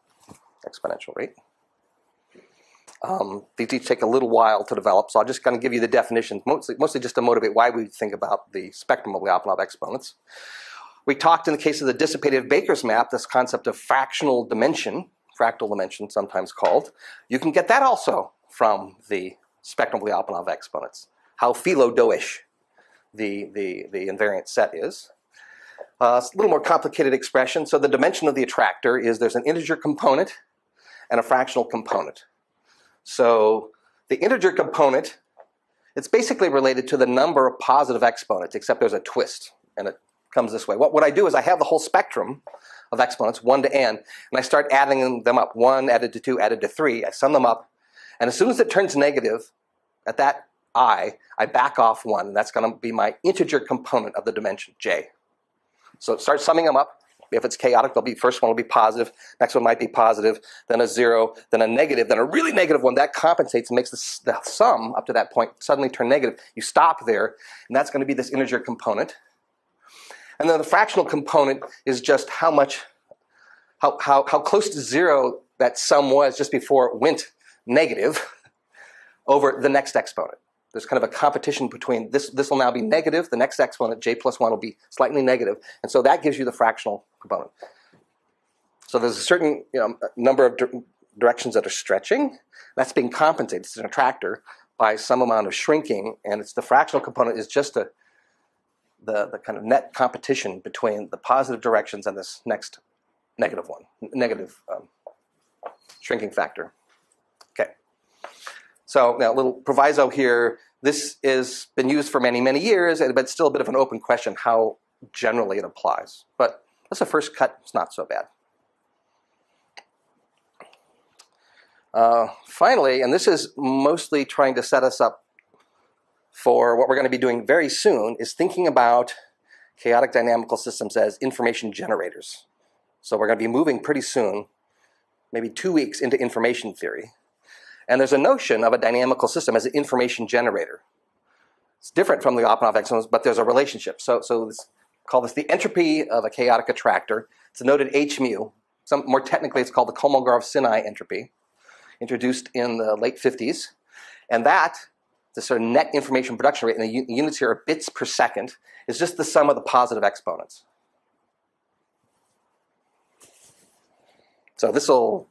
exponential rate. These each take a little while to develop, so I'll just kind of give you the definitions, mostly just to motivate why we think about the spectrum of Lyapunov exponents. We talked in the case of the dissipative Baker's map, this concept of fractional dimension, fractal dimension sometimes called. You can get that also from the spectrum of Lyapunov exponents, how Philo-Doish the invariant set is. It's a little more complicated expression. So the dimension of the attractor is there's an integer component and a fractional component. So the integer component, it's basically related to the number of positive exponents, except there's a twist, and it comes this way. What I do is I have the whole spectrum of exponents, 1 to n, and I start adding them up. 1 added to 2 added to 3. I sum them up, and as soon as it turns negative, at that I back off 1, and that's going to be my integer component of the dimension j. So start summing them up. If it's chaotic, they'll be, first one will be positive, next one might be positive, then a 0, then a negative, then a really negative one. That compensates and makes the sum up to that point suddenly turn negative. You stop there, and that's going to be this integer component. And then the fractional component is just how much, how close to 0 that sum was just before it went negative over the next exponent. There's kind of a competition between this will now be negative, the next exponent, j plus 1, will be slightly negative. And so that gives you the fractional component. So there's a certain number of directions that are stretching. That's being compensated, it's an attractor, by some amount of shrinking. And it's the fractional component is just the kind of net competition between the positive directions and this next negative one, shrinking factor. So now, a little proviso here, this has been used for many, many years, but it's still a bit of an open question how generally it applies. But that's a first cut, it's not so bad. Finally, and this is mostly trying to set us up for what we're going to be doing very soon, is thinking about chaotic dynamical systems as information generators. So we're going to be moving pretty soon, maybe 2 weeks into information theory. And there's a notion of a dynamical system as an information generator. It's different from the Lyapunov axioms, but there's a relationship. So let's call this the entropy of a chaotic attractor. It's noted H mu. More technically, it's called the Kolmogorov-Sinai entropy, introduced in the late 50s. And that, the sort of net information production rate, and the units here are bits per second, is just the sum of the positive exponents. So this will...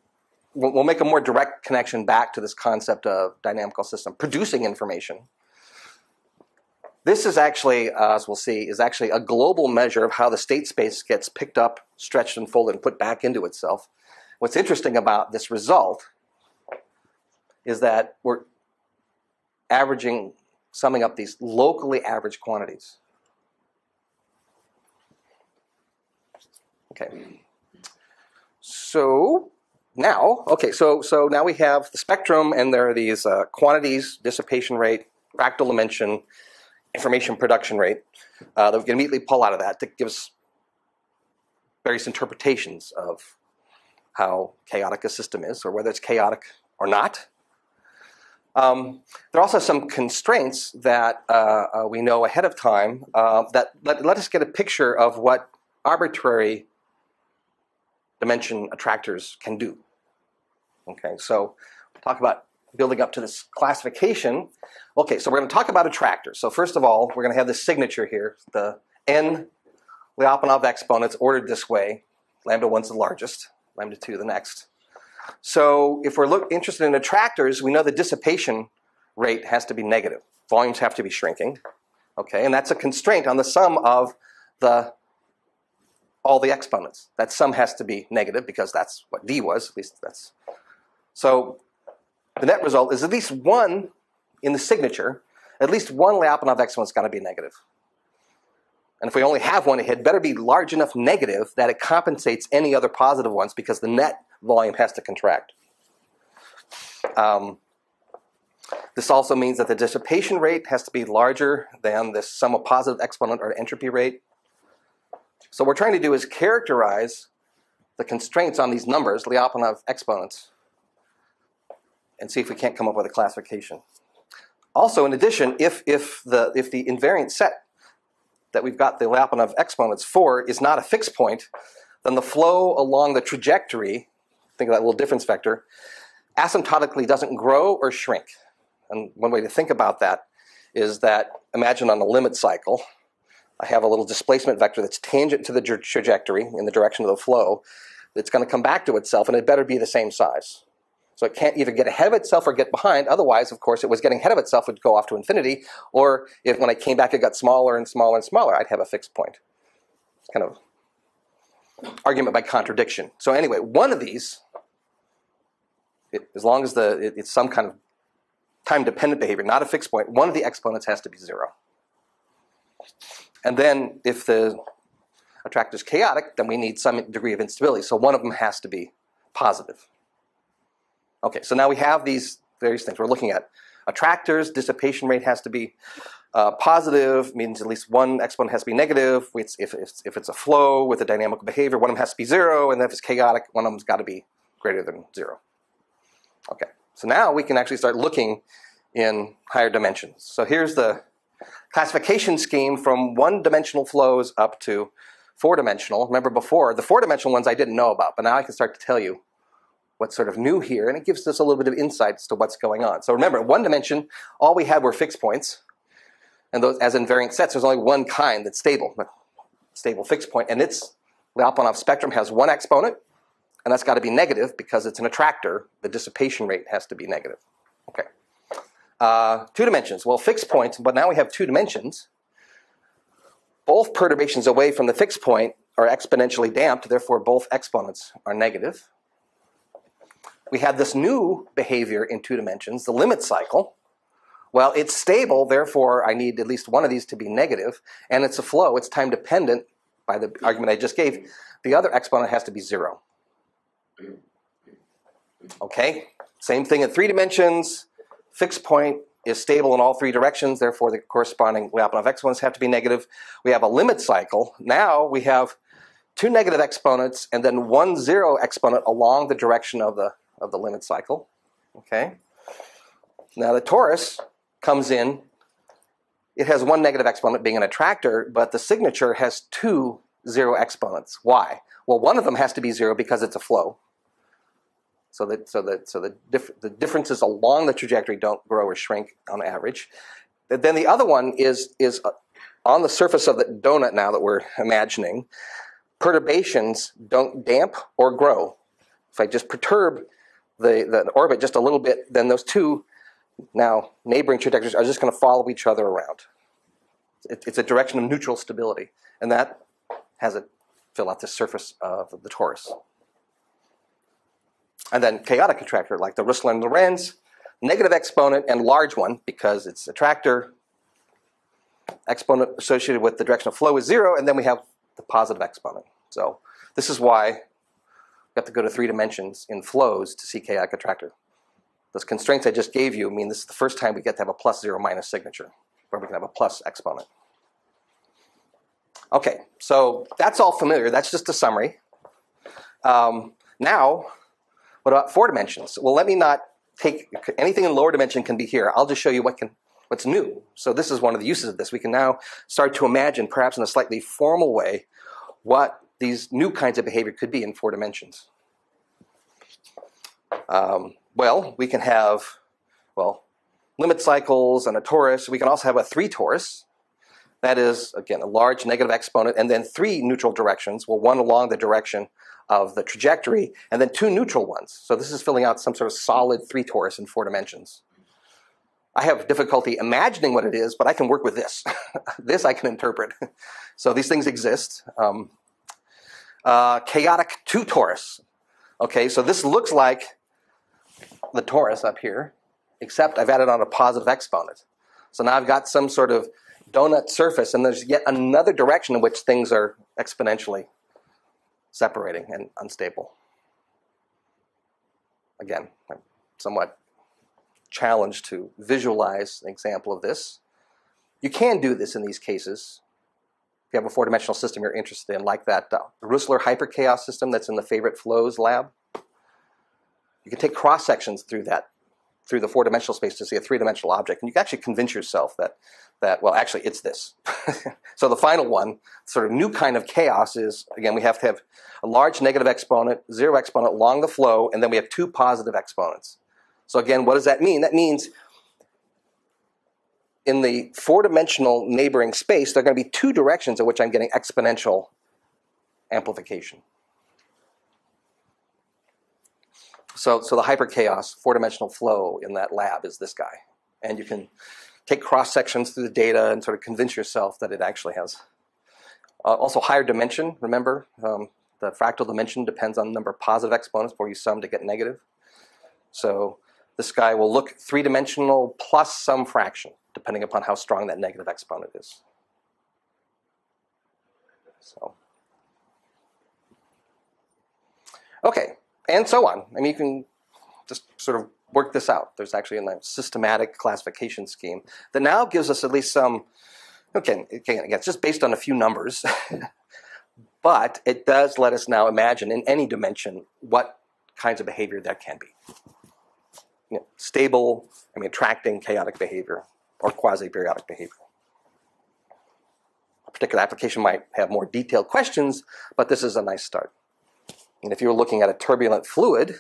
We'll make a more direct connection back to this concept of dynamical system producing information. This is actually, as we'll see, is actually a global measure of how the state space gets picked up, stretched, and folded, and put back into itself. What's interesting about this result is that we're averaging, summing up these locally averaged quantities. Okay. So... Now, okay, so now we have the spectrum, and there are these quantities, dissipation rate, fractal dimension, information production rate, that we can immediately pull out of that to give us various interpretations of how chaotic a system is, or whether it's chaotic or not. There are also some constraints that we know ahead of time that let us get a picture of what arbitrary dimension attractors can do. Okay, so we'll talk about building up to this classification. Okay, so we're going to talk about attractors. So first of all, we're going to have this signature here, the n Lyapunov exponents ordered this way. Lambda 1's the largest, lambda 2 the next. So if we're interested in attractors, we know the dissipation rate has to be negative. Volumes have to be shrinking. Okay, and that's a constraint on the sum of the all the exponents. That sum has to be negative because that's what d was, at least that's. So the net result is at least one in the signature, at least one Lyapunov exponent's got to be negative. And if we only have one, it had better be large enough negative that it compensates any other positive ones because the net volume has to contract. This also means that the dissipation rate has to be larger than this sum of positive exponent or entropy rate. So what we're trying to do is characterize the constraints on these numbers, Lyapunov exponents, and see if we can't come up with a classification. Also, in addition, if the invariant set that we've got the Lyapunov exponents for is not a fixed point, then the flow along the trajectory, think of that little difference vector, asymptotically doesn't grow or shrink. And one way to think about that is that, imagine on a limit cycle, I have a little displacement vector that's tangent to the trajectory in the direction of the flow that's going to come back to itself, and it better be the same size. So it can't either get ahead of itself or get behind. Otherwise, of course, it was getting ahead of itself, would go off to infinity, or if when I came back it got smaller and smaller and smaller, I'd have a fixed point. It's kind of argument by contradiction. So anyway, one of these, as long as it's some kind of time-dependent behavior, not a fixed point, one of the exponents has to be 0. And then if the attractor is chaotic, then we need some degree of instability. So one of them has to be positive. Okay, so now we have these various things we're looking at. attractors, dissipation rate has to be positive, means at least one exponent has to be negative. If it's a flow with a dynamical behavior, one of them has to be zero, and then if it's chaotic, one of them's got to be greater than zero. Okay, so now we can actually start looking in higher dimensions. So here's the classification scheme from one-dimensional flows up to four-dimensional. Remember before, the four-dimensional ones I didn't know about, but now I can start to tell you what's sort of new here, and it gives us a little bit of insight as to what's going on. So remember, in one dimension, all we had were fixed points, and those as invariant sets, there's only one kind that's stable, a stable fixed point, and its Lyapunov spectrum has one exponent, and that's got to be negative because it's an attractor. The dissipation rate has to be negative. Okay. Two dimensions. Well, fixed points, but now we have two dimensions. Both perturbations away from the fixed point are exponentially damped, therefore both exponents are negative. We have this new behavior in two dimensions, the limit cycle. Well, it's stable, therefore I need at least one of these to be negative, and it's a flow. It's time dependent by the argument I just gave. The other exponent has to be zero. Okay, same thing in three dimensions. Fixed point is stable in all three directions, therefore the corresponding Lyapunov exponents have to be negative. We have a limit cycle. Now we have two negative exponents and then 1 0 exponent along the direction of the limit cycle. Okay. Now the torus comes in. It has one negative exponent being an attractor, but the signature has 2 0 exponents. Why? Well, one of them has to be zero because it's a flow. So the differences along the trajectory don't grow or shrink on average. Then the other one is on the surface of the donut now that we're imagining. Perturbations don't damp or grow. If I just perturb the orbit just a little bit, then those two now neighboring trajectories are just going to follow each other around. It's a direction of neutral stability, and that has it fill out the surface of the torus. And then chaotic attractor, like the Rössler and Lorenz, negative exponent and large one because it's attractor. Exponent associated with the direction of flow is zero, and then we have the positive exponent. So this is why we have to go to three dimensions in flows to see chaotic attractor. Those constraints I just gave you mean this is the first time we get to have a plus zero minus signature, where we can have a plus exponent. Okay, so that's all familiar. That's just a summary. Now, what about four dimensions? Well, let me not take anything in lower dimension can be here. I'll just show you what's new. So this is one of the uses of this. We can now start to imagine, perhaps in a slightly formal way, what these new kinds of behavior could be in four dimensions. Well, we can have, well, limit cycles and a torus. We can also have a three torus. That is, again, a large negative exponent and then three neutral directions. Well, one along the direction of the trajectory and then two neutral ones. So this is filling out some sort of solid three torus in four dimensions. I have difficulty imagining what it is, but I can work with this. This I can interpret. So these things exist. Chaotic two torus. Okay, so this looks like the torus up here, except I've added on a positive exponent. So now I've got some sort of donut surface, and there's yet another direction in which things are exponentially separating and unstable. Again, I'm somewhat challenged to visualize an example of this. You can do this in these cases. If you have a four-dimensional system you're interested in, like that Rössler hyperchaos system that's in the favorite flows lab. You can take cross-sections through that, through the four-dimensional space to see a three-dimensional object, and you can actually convince yourself that well, actually, it's this. So the final one, sort of new kind of chaos is, again, we have to have a large negative exponent, zero exponent along the flow, and then we have two positive exponents. So again, what does that mean? That means in the four-dimensional neighboring space, there are going to be two directions in which I'm getting exponential amplification. So the hyperchaos four-dimensional flow in that lab is this guy. And you can take cross-sections through the data and sort of convince yourself that it actually has. Also higher dimension, remember, the fractal dimension depends on the number of positive exponents before you sum to get negative. So this guy will look three-dimensional plus some fraction, depending upon how strong that negative exponent is. So, okay. And so on. I mean, you can just sort of worked this out. There's actually a systematic classification scheme that now gives us at least some, again, it's just based on a few numbers, but it does let us now imagine in any dimension what kinds of behavior that can be. You know, stable, attracting chaotic behavior or quasi-periodic behavior. A particular application might have more detailed questions, but this is a nice start. And if you were looking at a turbulent fluid,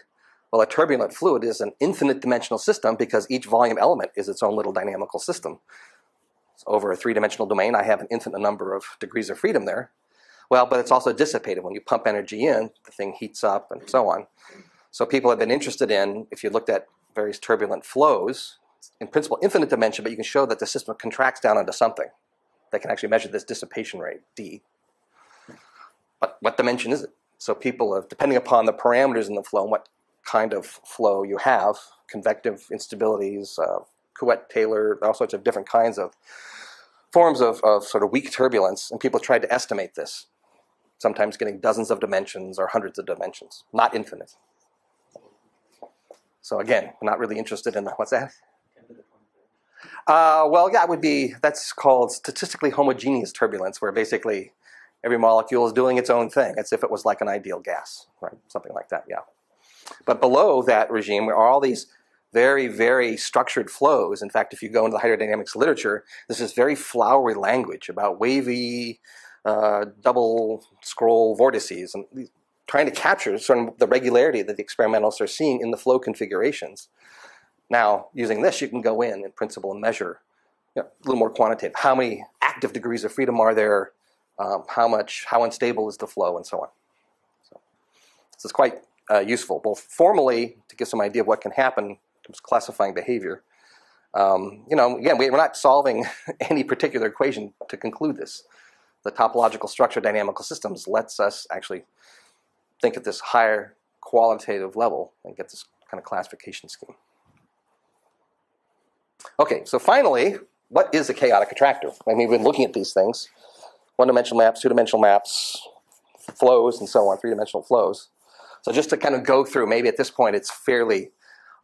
well, a turbulent fluid is an infinite dimensional system because each volume element is its own little dynamical system. So over a three-dimensional domain, I have an infinite number of degrees of freedom there. Well, but it's also dissipated. When you pump energy in, the thing heats up and so on. So people have been interested in, if you looked at various turbulent flows, in principle, infinite dimension, but you can show that the system contracts down onto something that can actually measure this dissipation rate, d. But what dimension is it? So people have, depending upon the parameters in the flow and what kind of flow you have, convective instabilities, Couette-Taylor, all sorts of different kinds of forms of sort of weak turbulence, and people tried to estimate this, sometimes getting dozens of dimensions or hundreds of dimensions, not infinite. So again, I'm not really interested in, what's that? Well, yeah, it would be, that's called statistically homogeneous turbulence, where basically every molecule is doing its own thing. It's if it was like an ideal gas, right? Something like that, yeah. But below that regime are all these very, very structured flows. In fact, if you go into the hydrodynamics literature, this is very flowery language about wavy, double scroll vortices, and trying to capture sort of the regularity that the experimentalists are seeing in the flow configurations. Now, using this, you can go in principle, and measure, a little more quantitative. How many active degrees of freedom are there? How unstable is the flow, and so on. So this is quite useful, both formally to give some idea of what can happen in terms of classifying behavior. Again, we're not solving any particular equation to conclude this. The topological structure of dynamical systems lets us actually think at this higher qualitative level and get this kind of classification scheme. Okay, so finally, what is a chaotic attractor? We've been looking at these things. One-dimensional maps, two-dimensional maps, flows, and so on, three-dimensional flows. So just to kind of go through, maybe at this point it's fairly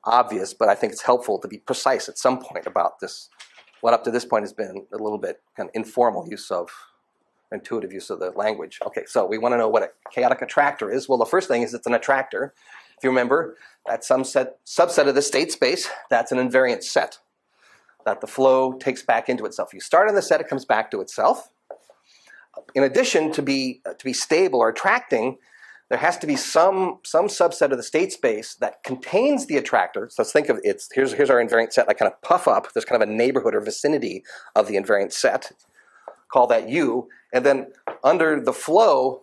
obvious, but I think it's helpful to be precise at some point about this, what up to this point has been a little bit kind of informal use of, intuitive use of the language. Okay, so we want to know what a chaotic attractor is. Well, the first thing is it's an attractor. If you remember, that's some subset of the state space. That's an invariant set that the flow takes back into itself. You start on the set, it comes back to itself. In addition, to be stable or attracting, there has to be some subset of the state space that contains the attractor. So let's think of it. Here's our invariant set. I kind of puff up. There's kind of a neighborhood or vicinity of the invariant set. Call that U. And then under the flow,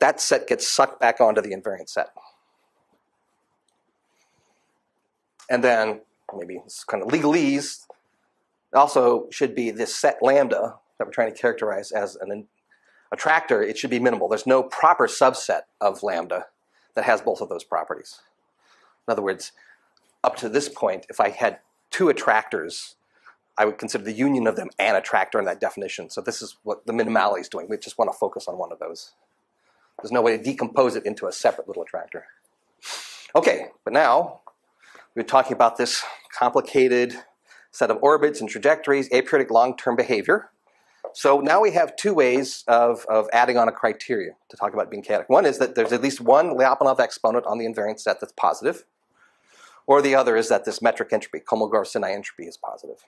that set gets sucked back onto the invariant set. And then maybe it's kind of legalese. Also should be this set lambda that we're trying to characterize as an attractor. It should be minimal. There's no proper subset of lambda that has both of those properties. In other words, up to this point, if I had two attractors, I would consider the union of them an attractor in that definition. So this is what the minimality is doing. We just want to focus on one of those. There's no way to decompose it into a separate little attractor. Okay, but now we're talking about this complicated set of orbits and trajectories, aperiodic long-term behavior. So now we have two ways of adding on a criteria to talk about being chaotic. One is that there's at least one Lyapunov exponent on the invariant set that's positive, or the other is that this metric entropy, Kolmogorov-Sinai entropy, is positive.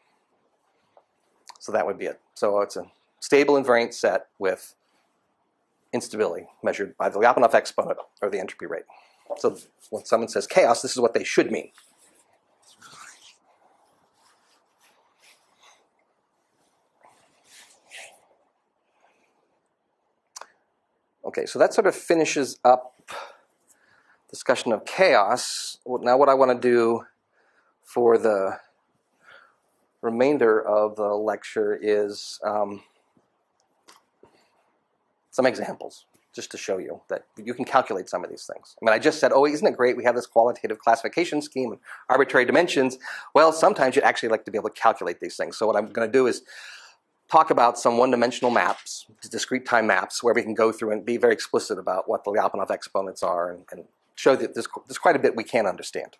So that would be it. So it's a stable invariant set with instability measured by the Lyapunov exponent or the entropy rate. So when someone says chaos, this is what they should mean. Okay, so that sort of finishes up discussion of chaos. Now what I want to do for the remainder of the lecture is some examples, just to show you that you can calculate some of these things. I just said, oh, isn't it great? We have this qualitative classification scheme and arbitrary dimensions. Well, sometimes you'd actually like to be able to calculate these things. So what I'm going to do is talk about some one-dimensional maps, discrete time maps, where we can go through and be very explicit about what the Lyapunov exponents are and show that there's quite a bit we can't understand.